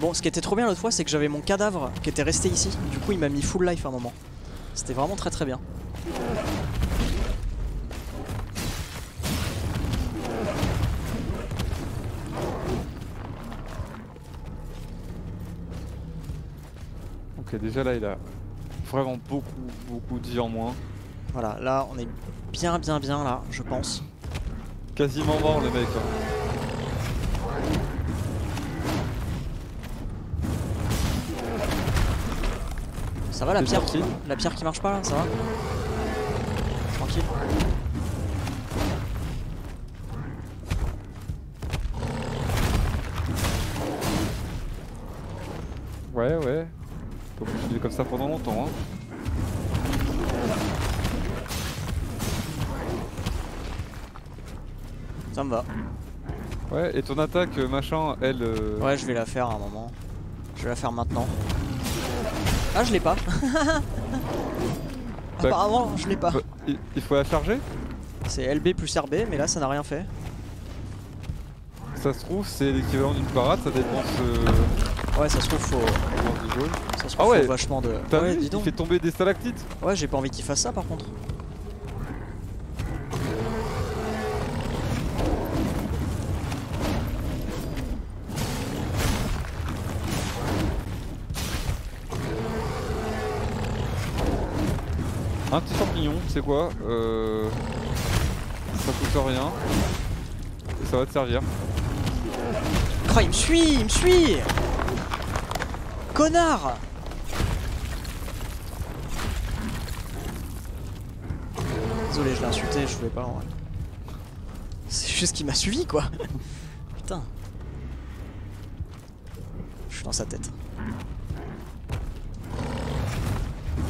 Bon ce qui était trop bien l'autre fois c'est que j'avais mon cadavre qui était resté ici. Du coup il m'a mis full life à un moment. C'était vraiment très très bien. Ok déjà là il a... vraiment beaucoup de vie en moins. Voilà, là on est bien là, je pense. Quasiment mort le mec. Ça va la pierre qui... la pierre qui marche pas là, ça va? Tranquille. Ouais ouais. Je suis comme ça pendant longtemps. Hein. Ça me va. Ouais, et ton attaque machin, elle. Ouais, je vais la faire à un moment. Je vais la faire maintenant. Ah, je l'ai pas. Apparemment, je l'ai pas. Il faut la charger? C'est LB plus RB, mais là, ça n'a rien fait. Ça se trouve, c'est l'équivalent d'une parade, ça dépense. Ouais, ça se trouve, faut. Ça se trouve faut vachement de. Ouais, dis donc. Il fait tomber des stalactites. Ouais, j'ai pas envie qu'il fasse ça par contre. Un petit champignon, c'est quoi? Ça coûte rien. Et ça va te servir. Oh, il me suit, Connard! Désolé, je l'ai insulté, je voulais pas en vrai. C'est juste qu'il m'a suivi quoi! Putain! Je suis dans sa tête.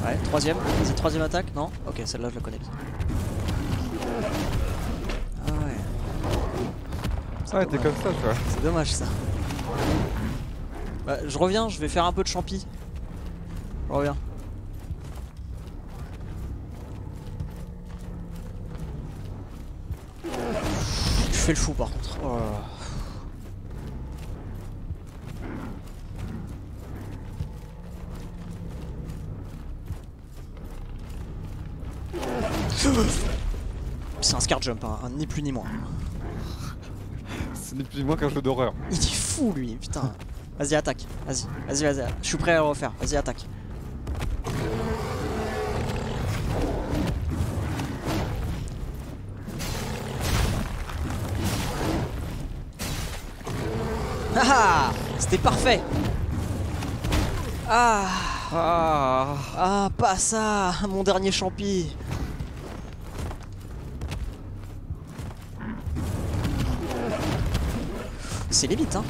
Ouais, troisième, c'est troisième attaque, non? Ok, celle-là je la connais bien. Ah ouais. Ouais, t'es comme ça quoi! C'est dommage ça! Bah, je reviens, je vais faire un peu de champi. Je reviens. Tu fais le fou par contre. Oh. C'est un scar jump, hein. Ni plus ni moins. C'est ni plus ni moins qu'un jeu d'horreur. Il est fou lui, putain. Vas-y attaque, vas-y, je suis prêt à le refaire, vas-y attaque. Ah, c'était parfait. Ah, pas ça, mon dernier champi. C'est limite hein.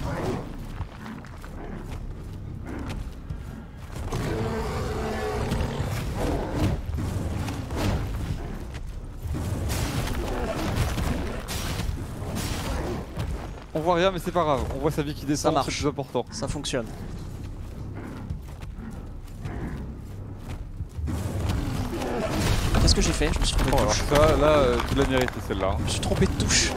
On voit rien mais c'est pas grave, on voit sa vie qui descend, c'est plus important. Ça fonctionne. Qu'est-ce que j'ai fait? Je me suis trompé de touche. Ça, là, tu l'as mérité celle-là. Je me suis trompé de touche.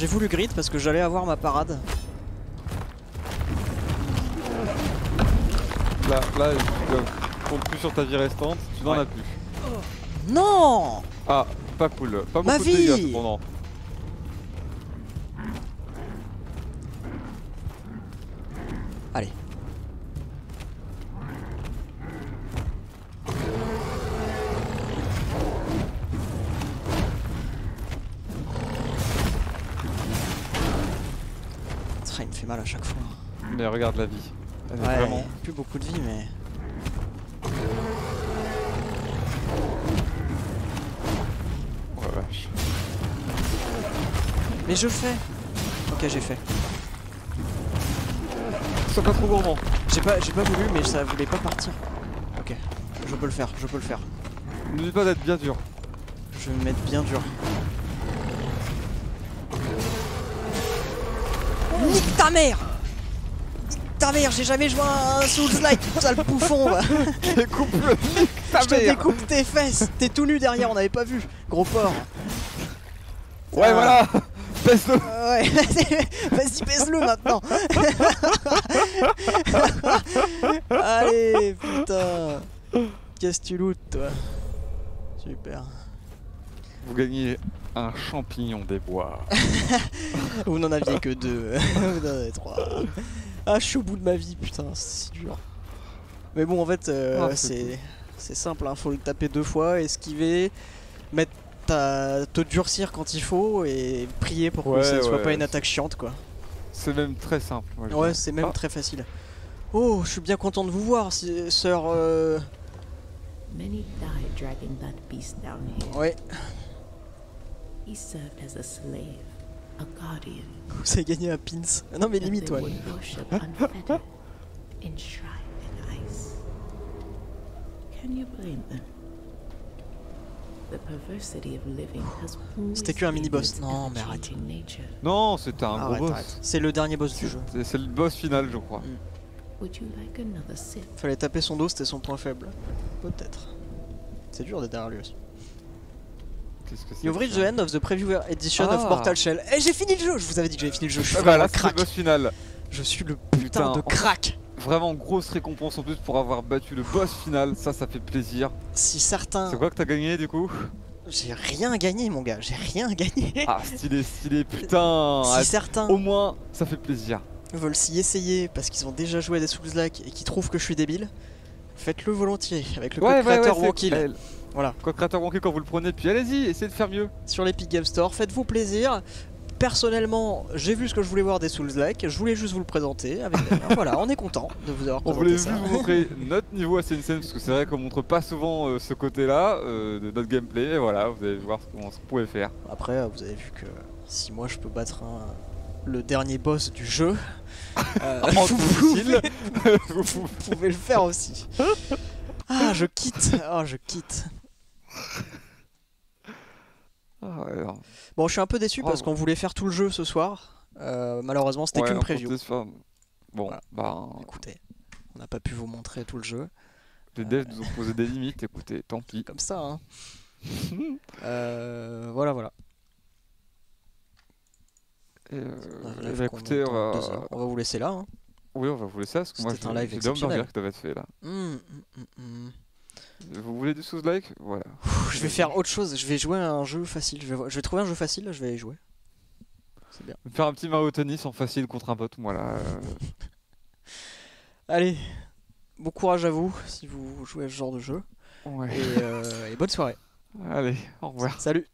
J'ai voulu grid parce que j'allais avoir ma parade. Là, je compte plus sur ta vie restante, tu n'en as plus. Non. Ah, pas cool, pas beaucoup de dégâts cependant. Allez. Ça, il me fait mal à chaque fois. Mais regarde la vie. Elle est vraiment... plus beaucoup de vie, mais... Mais je fais. Ok, j'ai fait. C'est pas trop gourmand. J'ai pas voulu, mais ça voulait pas partir. Ok, je peux le faire, je peux le faire. N'oublie pas d'être bien dur. Je vais me mettre bien dur. Nique ta mère! Nique ta mère, j'ai jamais joué à un Souls-like, sale bouffon! Je te découpe tes fesses! T'es tout nu derrière, on avait pas vu, gros porc! Ouais, voilà! Pèse-le! Vas-y, pèse-le maintenant! Allez, putain! Qu'est-ce que tu lootes, toi? Super! Vous gagnez un champignon des bois. Vous n'en aviez que deux. Vous en avez trois. Ah, je suis au bout de ma vie, putain, c'est si dur. Mais bon, en fait, c'est simple, hein. Faut le taper deux fois, esquiver, mettre te durcir quand il faut et prier pour que ça ne soit pas une attaque chiante, quoi. C'est même très simple. Moi, ouais, c'est même très facile. Oh, je suis bien content de vous voir, sœur. Ouais. Vous avez gagné un pins. Non mais limite, ouais. C'était qu'un mini-boss. Non mais arrête. Non, c'était un gros boss. C'est le dernier boss du jeu. C'est le boss final, je crois. Fallait taper son dos, c'était son point faible. Peut-être. C'est dur d'être derrière lui aussi. You've reached the end of the preview edition of Mortal Shell. Eh, j'ai fini le jeu. Je vous avais dit que j'avais fini le jeu. Je suis le crack. Le boss final. Je suis le putain de crack. Vraiment grosse récompense en plus pour avoir battu le boss final. Ça fait plaisir. Si certains. C'est quoi que t'as gagné du coup? J'ai rien gagné, mon gars. J'ai rien gagné. Ah, stylé, putain. Si certains. Au moins, ça fait plaisir. Veulent s'y essayer parce qu'ils ont déjà joué à des Souls-like et qu'ils trouvent que je suis débile. Faites-le volontiers avec le code créateur Wankil. Voilà. Quoi, créateur Wankil quand vous le prenez, puis allez-y, essayez de faire mieux. Sur l'Epic Game Store, faites-vous plaisir. Personnellement, j'ai vu ce que je voulais voir des Souls-like, je voulais juste vous le présenter. Avec... voilà, on est content de vous avoir présenté ça. On voulait juste vous montrer notre niveau à CNCM, parce que c'est vrai qu'on montre pas souvent ce côté-là de notre gameplay. Et voilà, vous allez voir comment vous pouvez faire. Après, vous avez vu que si moi je peux battre le dernier boss du jeu, vous pouvez le faire aussi. Ah, je quitte. Ah, je quitte. Bon, je suis un peu déçu parce qu'on voulait faire tout le jeu ce soir. Malheureusement, c'était qu'une preview. Bon, voilà. Écoutez, on n'a pas pu vous montrer tout le jeu. Les devs nous ont posé des limites, écoutez, tant pis. Comme ça, hein. Voilà. Et écoutez, on va vous laisser là, hein. Oui, on va vous laisser là, parce que moi j'ai l'homme d'envers que t'avais fait là. Vous voulez du Souls-like? Voilà. Je vais faire autre chose, je vais jouer à un jeu facile, je vais trouver un jeu facile, je vais y jouer. C'est bien. Faire un petit Mario Tennis en facile contre un pote, moi là. Allez, bon courage à vous si vous jouez à ce genre de jeu. Et bonne soirée. Allez, au revoir. Salut.